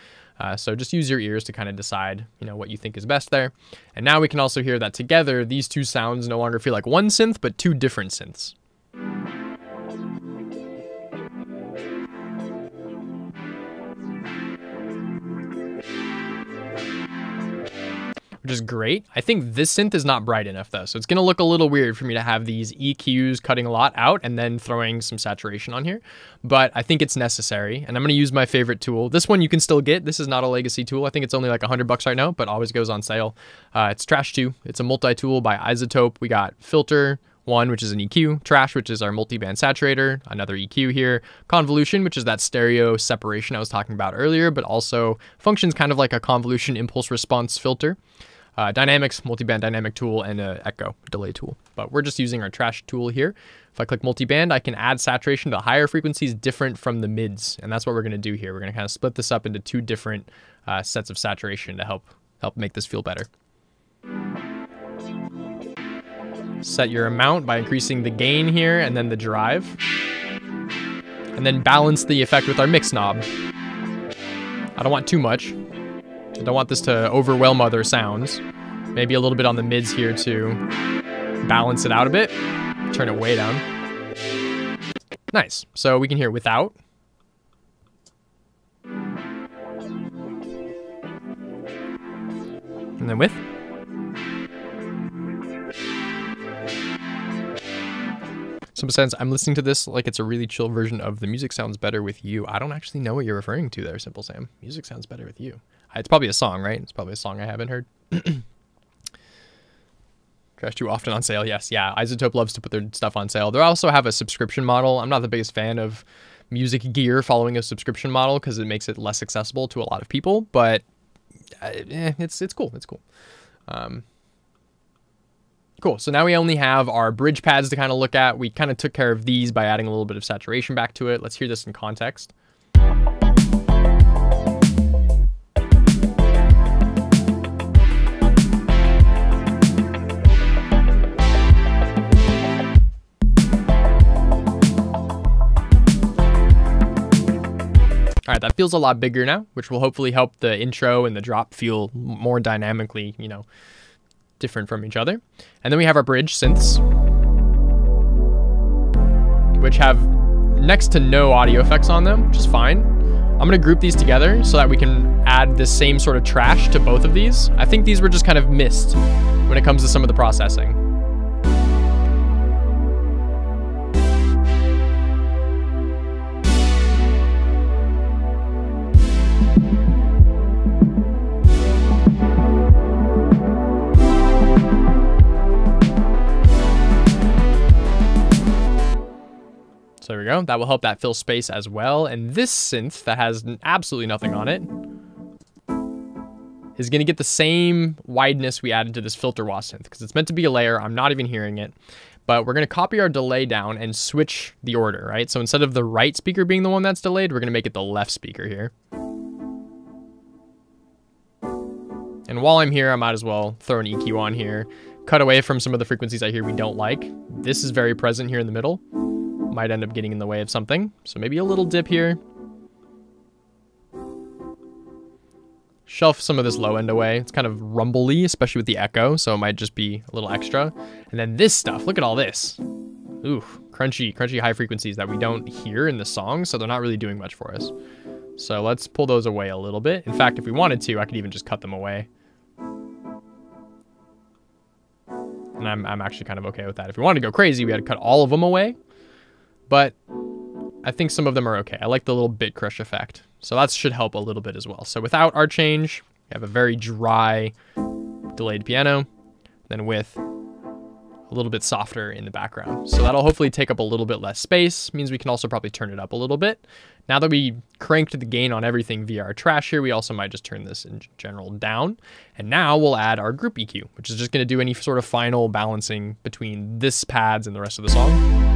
So just use your ears to kind of decide, you know, what you think is best there. And now we can also hear that together, these two sounds no longer feel like one synth, but two different synths. Which is great. I think this synth is not bright enough though, so it's going to look a little weird for me to have these EQs cutting a lot out and then throwing some saturation on here, but I think it's necessary, and I'm going to use my favorite tool. This one you can still get. This is not a legacy tool. I think it's only like $100 right now, but always goes on sale. It's Trash 2. It's a multi-tool by iZotope. We got Filter 1, which is an EQ, Trash, which is our multi-band saturator, another EQ here, Convolution, which is that stereo separation I was talking about earlier, but also functions kind of like a convolution impulse response filter, Dynamics, multi-band dynamic tool, and an echo delay tool. But we're just using our Trash tool here. If I click multi-band, I can add saturation to higher frequencies different from the mids, and that's what we're going to do here. We're going to kind of split this up into two different sets of saturation to help make this feel better. Set your amount by increasing the gain here and then the drive, and then balance the effect with our mix knob. I don't want too much. I don't want this to overwhelm other sounds. Maybe a little bit on the mids here to balance it out a bit. Turn it way down. Nice. So we can hear without. And then with. Some sense I'm listening to this like it's a really chill version of The Music Sounds Better With You. I don't actually know what you're referring to there, Simple Sam. Music Sounds Better With You. It's probably a song, right? It's probably a song I haven't heard. Trash Too Often on sale, yes. Yeah, iZotope loves to put their stuff on sale. They also have a subscription model. I'm not the biggest fan of music gear following a subscription model because it makes it less accessible to a lot of people, but it's cool. It's cool. Cool, so now we only have our bridge pads to kind of look at. We kind of took care of these by adding a little bit of saturation back to it. Let's hear this in context. All right, that feels a lot bigger now, which will hopefully help the intro and the drop feel more dynamically, you know, different from each other. And then we have our bridge synths, which have next to no audio effects on them, which is fine. I'm gonna group these together so that we can add this same sort of trash to both of these. I think these were just kind of missed when it comes to some of the processing. So there we go. know, that will help that fill space as well. And this synth that has absolutely nothing on it is going to get the same wideness we added to this filter wash synth, because it's meant to be a layer. I'm not even hearing it. But we're going to copy our delay down and switch the order, right? So instead of the right speaker being the one that's delayed, we're going to make it the left speaker here. And while I'm here, I might as well throw an EQ on here, cut away from some of the frequencies I hear we don't like. This is very present here in the middle. Might end up getting in the way of something. So maybe a little dip here. Shelf some of this low end away. It's kind of rumbly, especially with the echo, so it might just be a little extra. And then this stuff, look at all this. Ooh, crunchy high frequencies that we don't hear in the song, so they're not really doing much for us. So let's pull those away a little bit. In fact, if we wanted to, I could even just cut them away. And I'm actually kind of okay with that. If we wanted to go crazy, we had to cut all of them away. But I think some of them are okay. I like the little bit crush effect. So that should help a little bit as well. So without our change, we have a very dry delayed piano, then with a little bit softer in the background. So that'll hopefully take up a little bit less space. Means we can also probably turn it up a little bit. Now that we cranked the gain on everything via our trash here, we also might just turn this in general down. And now we'll add our group EQ, which is just going to do any sort of final balancing between this pads and the rest of the song.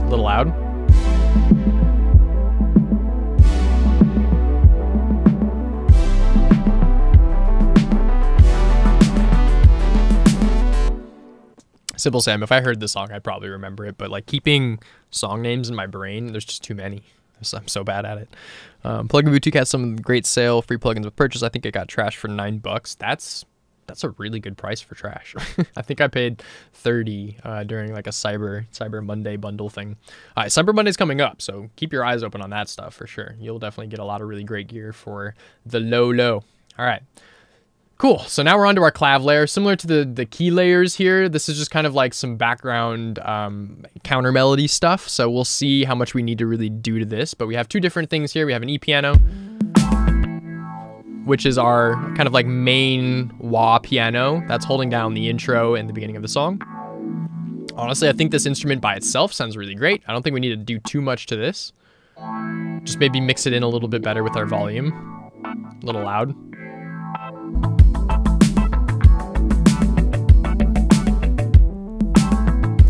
A little loud. Simple Sam, if I heard this song, I'd probably remember it, but like keeping song names in my brain, there's just too many. I'm so bad at it. Plugin Boutique has some great sale, free plugins with purchase. I think I got Trash for $9. That's a really good price for Trash. I think I paid $30 during like a Cyber Monday bundle thing. All right, Cyber Monday's coming up, so keep your eyes open on that stuff for sure. You'll definitely get a lot of really great gear for the low. All right, cool. So now we're onto our clav layer. Similar to the key layers here, this is just kind of like some background counter melody stuff. So we'll see how much we need to really do to this. But we have two different things here. We have an E piano, which is our kind of like main wah piano that's holding down the intro and the beginning of the song. Honestly, I think this instrument by itself sounds really great. I don't think we need to do too much to this. Just maybe mix it in a little bit better with our volume. A little loud.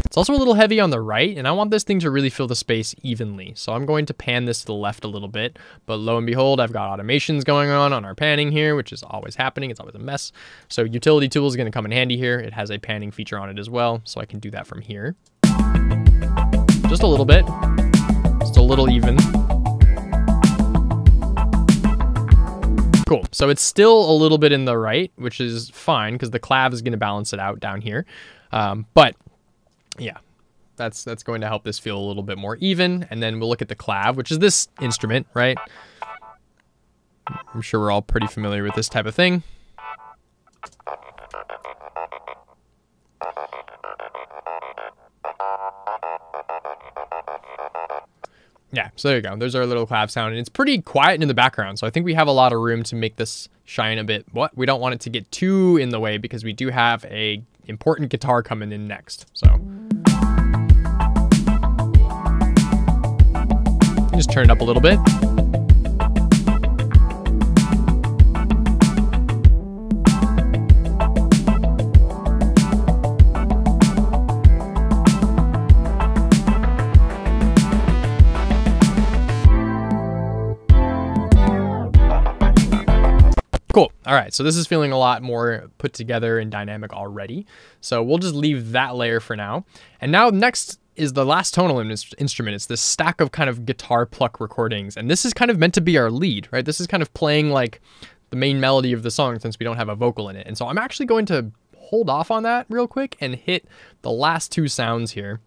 It's also a little heavy on the right, and I want this thing to really fill the space evenly. So I'm going to pan this to the left a little bit, but lo and behold, I've got automations going on our panning here, which is always happening. It's always a mess. So utility tool is going to come in handy here. It has a panning feature on it as well, so I can do that from here. Just a little bit, just a little even. Cool. So it's still a little bit in the right, which is fine because the clav is going to balance it out down here. But yeah, that's going to help this feel a little bit more even. And then we'll look at the clav, which is this instrument, right? I'm sure we're all pretty familiar with this type of thing. Yeah, so there you go. There's our little clav sound, and it's pretty quiet in the background, so I think we have a lot of room to make this shine a bit. What? We don't want it to get too in the way because we do have a important guitar coming in next. So just turn it up a little bit. Cool. All right. So this is feeling a lot more put together and dynamic already. So we'll just leave that layer for now. And now next is the last tonal instrument. It's this stack of kind of guitar pluck recordings. And this is kind of meant to be our lead, right? This is kind of playing like the main melody of the song since we don't have a vocal in it. And so I'm actually going to hold off on that real quick and hit the last two sounds here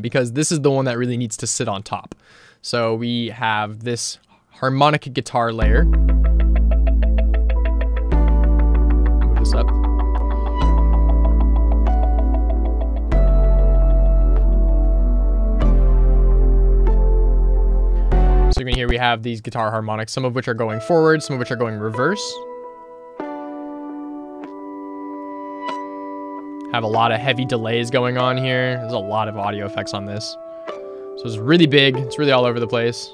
because this is the one that really needs to sit on top. So we have this harmonic guitar layer. Up. So you can hear we have these guitar harmonics, some of which are going forward, some of which are going reverse. have a lot of heavy delays going on here. There's a lot of audio effects on this. So it's really big. It's really all over the place.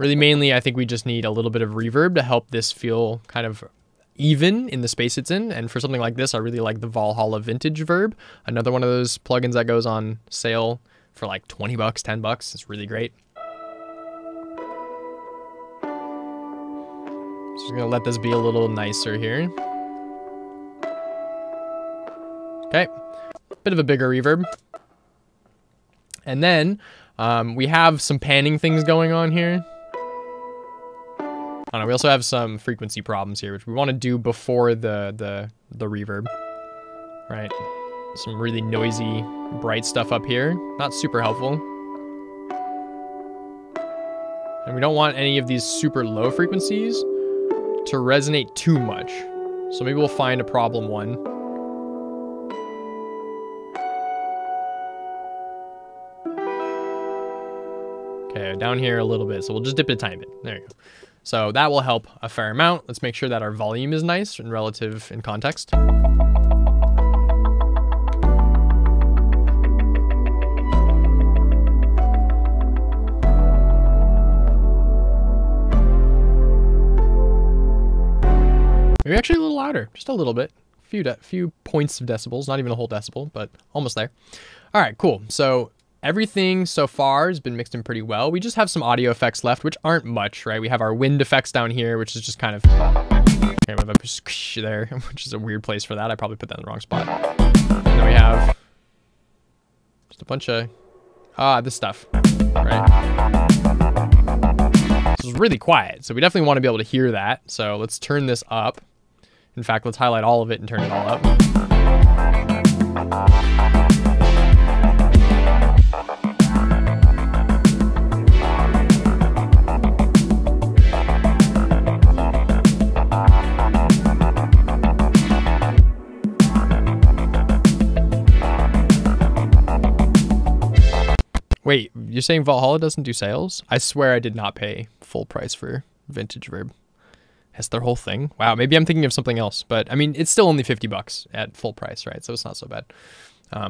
Really mainly, I think we just need a little bit of reverb to help this feel kind of even in the space it's in. And for something like this, I really like the Valhalla Vintage Verb. Another one of those plugins that goes on sale for like 20 bucks, 10 bucks. It's really great. So we're gonna let this be a little nicer here. Okay, bit of a bigger reverb. And then we have some panning things going on here. I don't know, we also have some frequency problems here, which we want to do before the reverb, right? Some really noisy, bright stuff up here. Not super helpful. And we don't want any of these super low frequencies to resonate too much. So maybe we'll find a problem one. Okay, down here a little bit. So we'll just dip it a tiny bit. There you go. So that will help a fair amount. Let's make sure that our volume is nice and relative in context. Maybe actually a little louder, just a little bit. Few points of decibels, not even a whole decibel, but almost there. All right, cool. So everything so far has been mixed in pretty well. We just have some audio effects left, which aren't much, right? We have our wind effects down here, which is just kind of... Okay, we have a there, which is a weird place for that. I probably put that in the wrong spot. And then we have just a bunch of... this stuff, right? This is really quiet, so we definitely want to be able to hear that. So let's turn this up. In fact, let's highlight all of it and turn it all up. Wait, you're saying Valhalla doesn't do sales? I swear I did not pay full price for Vintage Verb. That's their whole thing. Wow, maybe I'm thinking of something else, but I mean, it's still only 50 bucks at full price, right? So it's not so bad.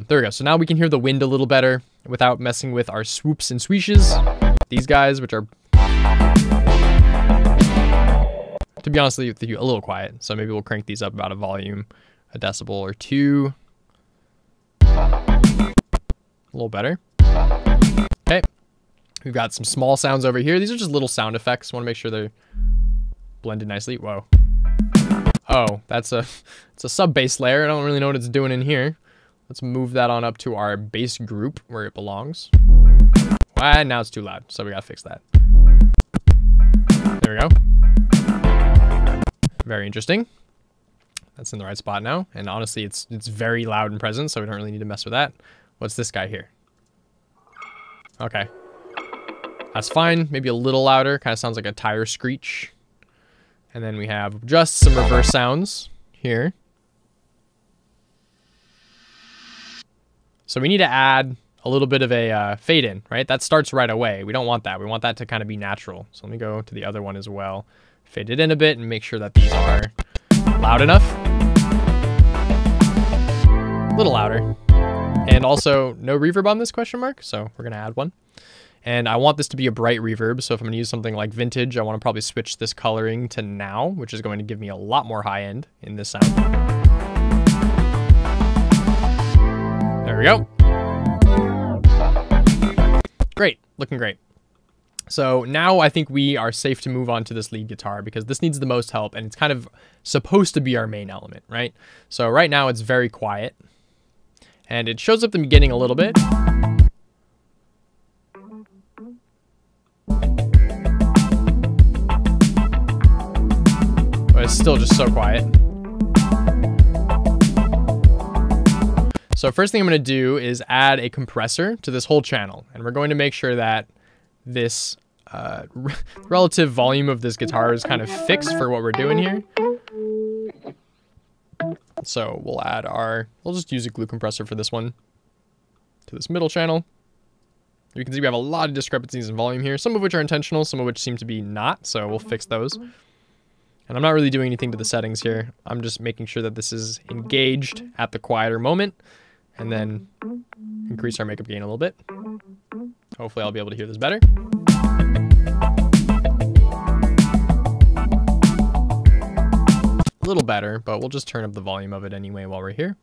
There we go. So now we can hear the wind a little better without messing with our swoops and swishes. These guys, which are, to be honest with you, a little quiet. So maybe we'll crank these up about a volume, a decibel or two. A little better. Okay, we've got some small sounds over here. These are just little sound effects. Want to make sure they're blended nicely. Whoa. Oh, that's it's a sub bass layer. I don't really know what it's doing in here. Let's move that on up to our bass group where it belongs. And now it's too loud, so we gotta fix that. There we go. Very interesting. That's in the right spot now. And honestly, it's very loud and present, so we don't really need to mess with that. What's this guy here? Okay, that's fine. Maybe a little louder. Kind of sounds like a tire screech. And then we have just some reverse sounds here. So we need to add a little bit of a fade in, right? That starts right away. We don't want that. We want that to kind of be natural. So let me go to the other one as well. Fade it in a bit and make sure that these are loud enough. A little louder. And also no reverb on this question mark, so we're gonna add one. And I want this to be a bright reverb, so if I'm gonna use something like Vintage, I wanna probably switch this coloring to Now, which is going to give me a lot more high end in this sound. There we go. Great, looking great. So now I think we are safe to move on to this lead guitar because this needs the most help and it's kind of supposed to be our main element, right? So right now it's very quiet. And it shows up in the beginning a little bit. But it's still just so quiet. So first thing I'm gonna do is add a compressor to this whole channel. And we're going to make sure that this relative volume of this guitar is kind of fixed for what we're doing here. So we'll add our, we'll just use a glue compressor for this one to this middle channel. You can see we have a lot of discrepancies in volume here, some of which are intentional, some of which seem to be not. So we'll fix those. And I'm not really doing anything to the settings here. I'm just making sure that this is engaged at the quieter moment, and then increase our makeup gain a little bit. Hopefully I'll be able to hear this better. A little better, but we'll just turn up the volume of it anyway while we're here.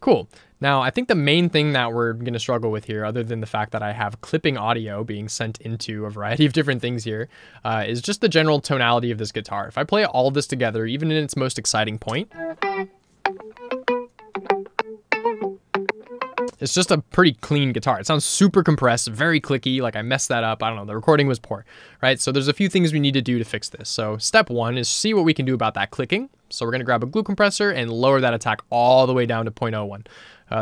Cool. Now, I think the main thing that we're going to struggle with here, other than the fact that I have clipping audio being sent into a variety of different things here, is just the general tonality of this guitar. If I play all of this together, even in its most exciting point, it's just a pretty clean guitar. It sounds super compressed, very clicky, like I messed that up. I don't know, the recording was poor, right? So there's a few things we need to do to fix this. So step one is see what we can do about that clicking. So we're gonna grab a glue compressor and lower that attack all the way down to 0.01.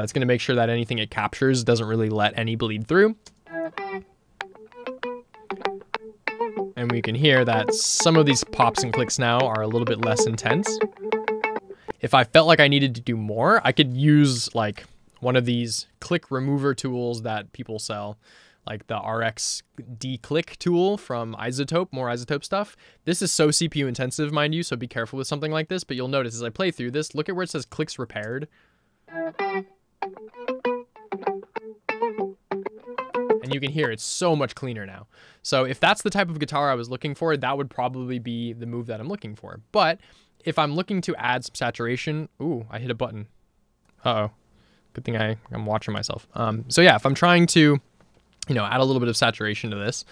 It's gonna make sure that anything it captures doesn't really let any bleed through. And we can hear that some of these pops and clicks now are a little bit less intense. If I felt like I needed to do more, I could use like one of these click remover tools that people sell, like the RX declick tool from iZotope, more iZotope stuff. This is so CPU intensive, mind you, so be careful with something like this, but you'll notice as I play through this, look at where it says clicks repaired. And you can hear it's so much cleaner now. So if that's the type of guitar I was looking for, that would probably be the move that I'm looking for. But if I'm looking to add some saturation, ooh, I hit a button. Uh-oh, good thing I'm watching myself. So yeah, if I'm trying to, you know, add a little bit of saturation to this,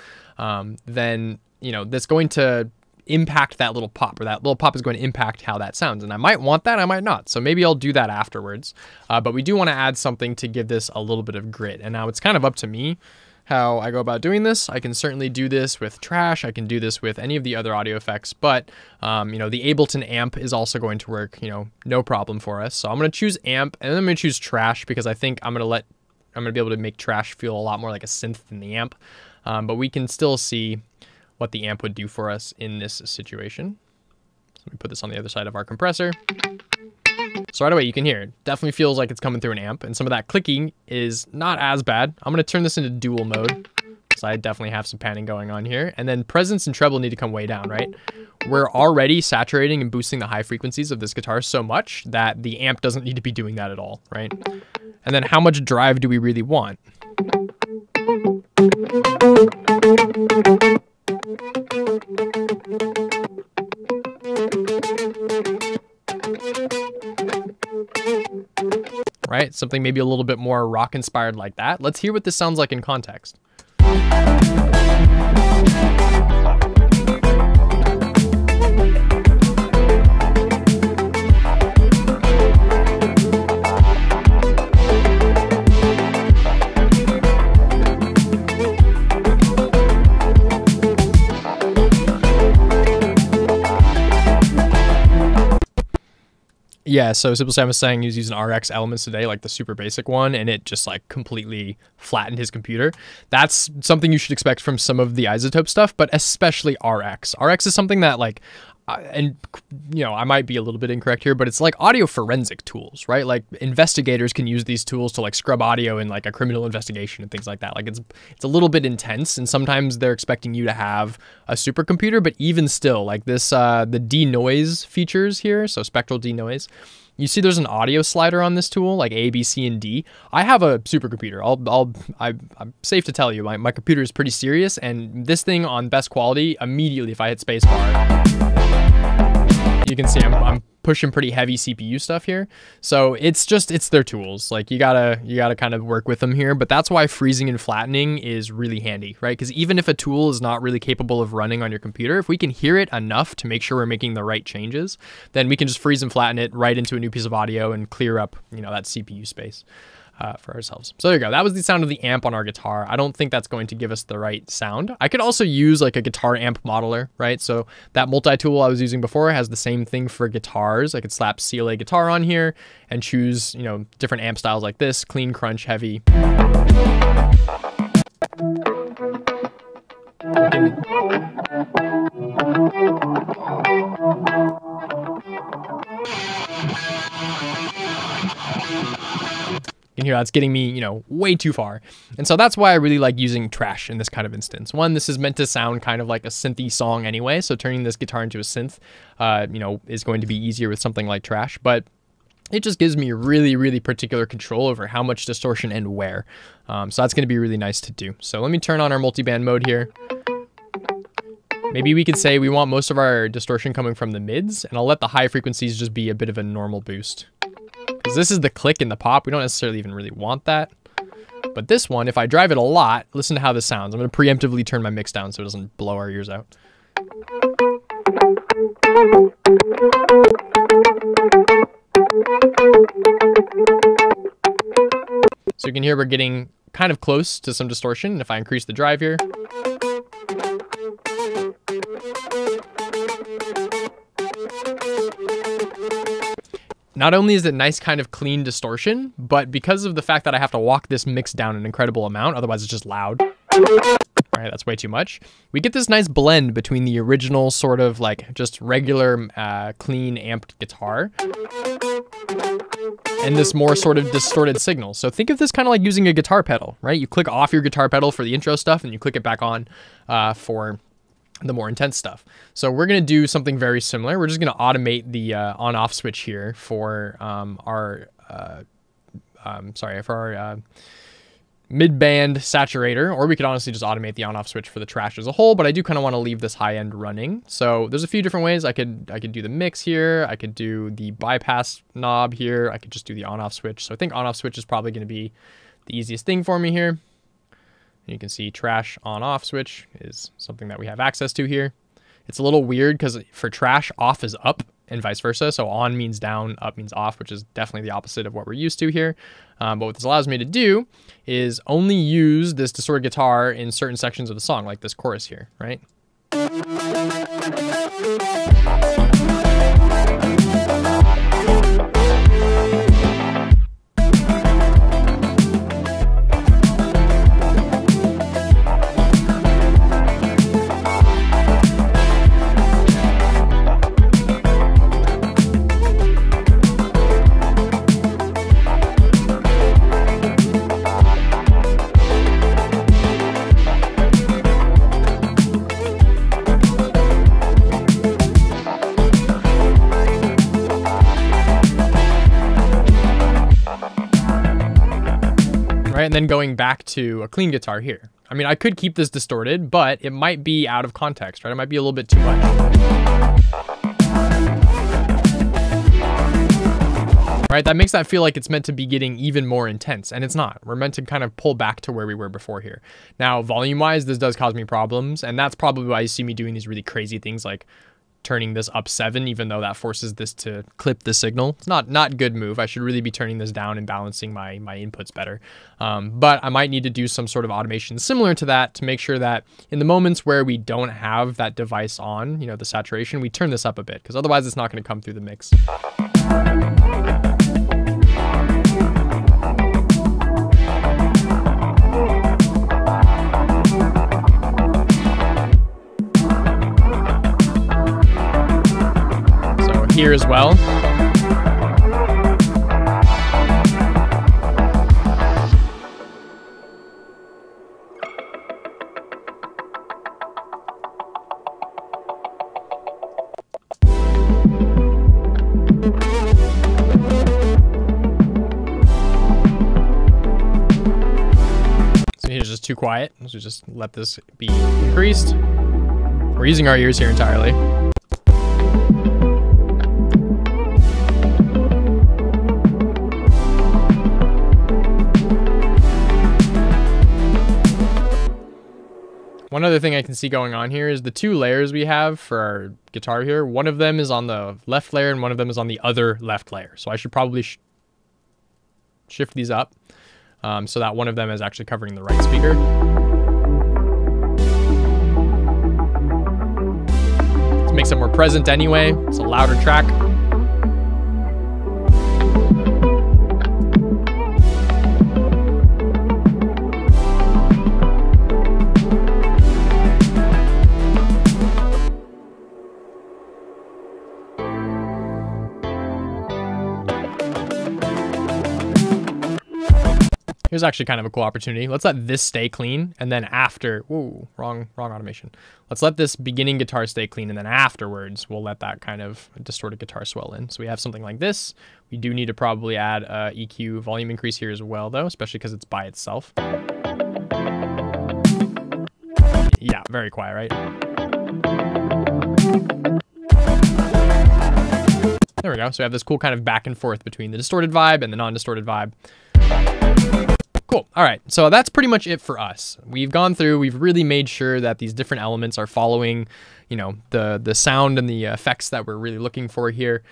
then, you know, that's going to impact that little pop, or that little pop is going to impact how that sounds. And I might want that, I might not. So maybe I'll do that afterwards. But we do want to add something to give this a little bit of grit. And now it's kind of up to me how I go about doing this. I can certainly do this with Trash. I can do this with any of the other audio effects, but you know, the Ableton amp is also going to work, you know, no problem for us. So I'm going to choose amp, and then I'm going to choose Trash, because I think I'm going to be able to make Trash feel a lot more like a synth than the amp, but we can still see what the amp would do for us in this situation. So let me put this on the other side of our compressor. So right away, you can hear it definitely feels like it's coming through an amp, and some of that clicking is not as bad. I'm going to turn this into dual mode, because I definitely have some panning going on here. And then presence and treble need to come way down, right? We're already saturating and boosting the high frequencies of this guitar so much that the amp doesn't need to be doing that at all, right? And then how much drive do we really want? Right? Something maybe a little bit more rock inspired like that. Let's hear what this sounds like in context. Yeah, so Simple Sam was saying he was using RX Elements today, like the super basic one, and it just like completely flattened his computer. That's something you should expect from some of the iZotope stuff, but especially RX. RX is something that like, and you know, I might be a little bit incorrect here, but it's like audio forensic tools, right? Like investigators can use these tools to like scrub audio in like a criminal investigation and things like that. Like it's a little bit intense, and sometimes they're expecting you to have a supercomputer, but even still, like this, the denoise features here, so spectral denoise. You see there's an audio slider on this tool, like A, B, C, and D. I have a supercomputer. I'm safe to tell you, my computer is pretty serious, and this thing on best quality, immediately if I hit spacebar, you can see I'm pushing pretty heavy CPU stuff here. So it's just, it's their tools. Like you gotta kind of work with them here, but that's why freezing and flattening is really handy, right? Because even if a tool is not really capable of running on your computer, if we can hear it enough to make sure we're making the right changes, then we can just freeze and flatten it right into a new piece of audio and clear up, you know, that CPU space for ourselves. So there you go. That was the sound of the amp on our guitar. I don't think that's going to give us the right sound. I could also use like a guitar amp modeler, right? So that multi-tool I was using before has the same thing for guitars. I could slap CLA guitar on here and choose, you know, different amp styles like this, clean, crunch, heavy. here that's getting me, you know, way too far. And so that's why I really like using Trash in this kind of instance. One, this is meant to sound kind of like a synthy song anyway, so turning this guitar into a synth, you know, is going to be easier with something like Trash, but it just gives me really, really particular control over how much distortion and where. So that's going to be really nice to do. So let me turn on our multiband mode here. Maybe we could say we want most of our distortion coming from the mids, and I'll let the high frequencies just be a bit of a normal boost. Because this is the click and the pop, we don't necessarily even really want that. But this one, if I drive it a lot, listen to how this sounds. I'm going to preemptively turn my mix down so it doesn't blow our ears out. So you can hear we're getting kind of close to some distortion, and if I increase the drive here, not only is it nice kind of clean distortion, but because of the fact that I have to walk this mix down an incredible amount, otherwise it's just loud. All right, that's way too much. We get this nice blend between the original sort of like just regular clean amped guitar and this more sort of distorted signal. So think of this kind of like using a guitar pedal, right? You click off your guitar pedal for the intro stuff and you click it back on for the more intense stuff. So we're going to do something very similar. We're just going to automate the on-off switch here for our mid-band saturator, or we could honestly just automate the on-off switch for the Trash as a whole, but I do kind of want to leave this high end running. So there's a few different ways. I could do the mix here, I could do the bypass knob here, I could just do the on-off switch. So I think on-off switch is probably going to be the easiest thing for me here. You can see Trash on-off switch is something that we have access to here. It's a little weird because for Trash, off is up and vice versa. So on means down, up means off, which is definitely the opposite of what we're used to here. But what this allows me to do is only use this distorted guitar in certain sections of the song, like this chorus here, right? And then going back to a clean guitar here. I mean, I could keep this distorted, but it might be out of context, right? It might be a little bit too much. Right, that makes that feel like it's meant to be getting even more intense, and it's not. We're meant to kind of pull back to where we were before here. Now, volume-wise, this does cause me problems, and that's probably why you see me doing these really crazy things like turning this up 7, even though that forces this to clip the signal. It's not good move. I should really be turning this down and balancing my inputs better. But I might need to do some sort of automation similar to that to make sure that in the moments where we don't have that device on, you know, the saturation, we turn this up a bit, because otherwise it's not going to come through the mix. Here as well. So here's just too quiet. Let's just let this be increased. We're using our ears here entirely. One other thing I can see going on here is the two layers we have for our guitar here. One of them is on the left layer and one of them is on the other left layer. So I should probably shift these up so that one of them is actually covering the right speaker. This makes it more present anyway. It's a louder track. Here's actually kind of a cool opportunity. Let's let this stay clean, and then after, whoa, wrong automation. Let's let this beginning guitar stay clean, and then afterwards, we'll let that kind of distorted guitar swell in. So we have something like this. We do need to probably add a EQ volume increase here as well, though, especially because it's by itself. Yeah, very quiet, right? There we go. So we have this cool kind of back and forth between the distorted vibe and the non-distorted vibe. Cool. All right. So that's pretty much it for us. We've gone through, we've really made sure that these different elements are following, you know, the sound and the effects that we're really looking for here.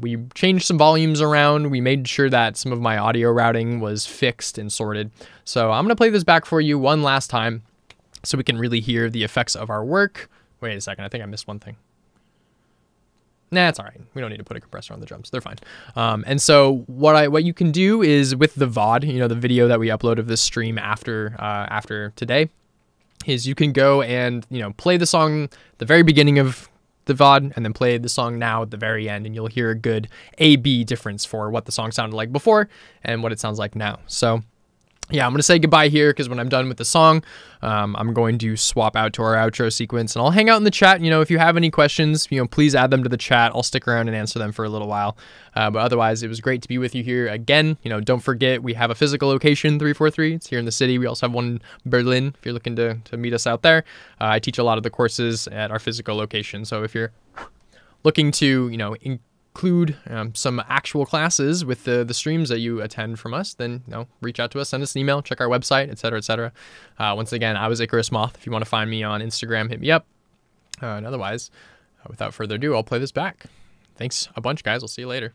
We changed some volumes around. We made sure that some of my audio routing was fixed and sorted. So I'm going to play this back for you one last time so we can really hear the effects of our work. Wait a second. I think I missed one thing. Nah, it's all right. We don't need to put a compressor on the drums. They're fine. And so what you can do is with the VOD, you know, the video that we upload of this stream after after today, is you can go and, you know, play the song at the very beginning of the VOD and then play the song now at the very end, and you'll hear a good A-B difference for what the song sounded like before and what it sounds like now. So yeah, I'm going to say goodbye here because when I'm done with the song, I'm going to swap out to our outro sequence, and I'll hang out in the chat. You know, if you have any questions, you know, please add them to the chat. I'll stick around and answer them for a little while. But otherwise, it was great to be with you here again. You know, don't forget, we have a physical location, 343. It's here in the city. We also have one in Berlin if you're looking to meet us out there. I teach a lot of the courses at our physical location. So if you're looking to, you know, include some actual classes with the streams that you attend from us, then, you know, reach out to us, send us an email, check our website, etc., etc. Once again, I was Icarus Moth. If you want to find me on Instagram, hit me up. And otherwise, without further ado, I'll play this back. Thanks a bunch, guys. I'll see you later.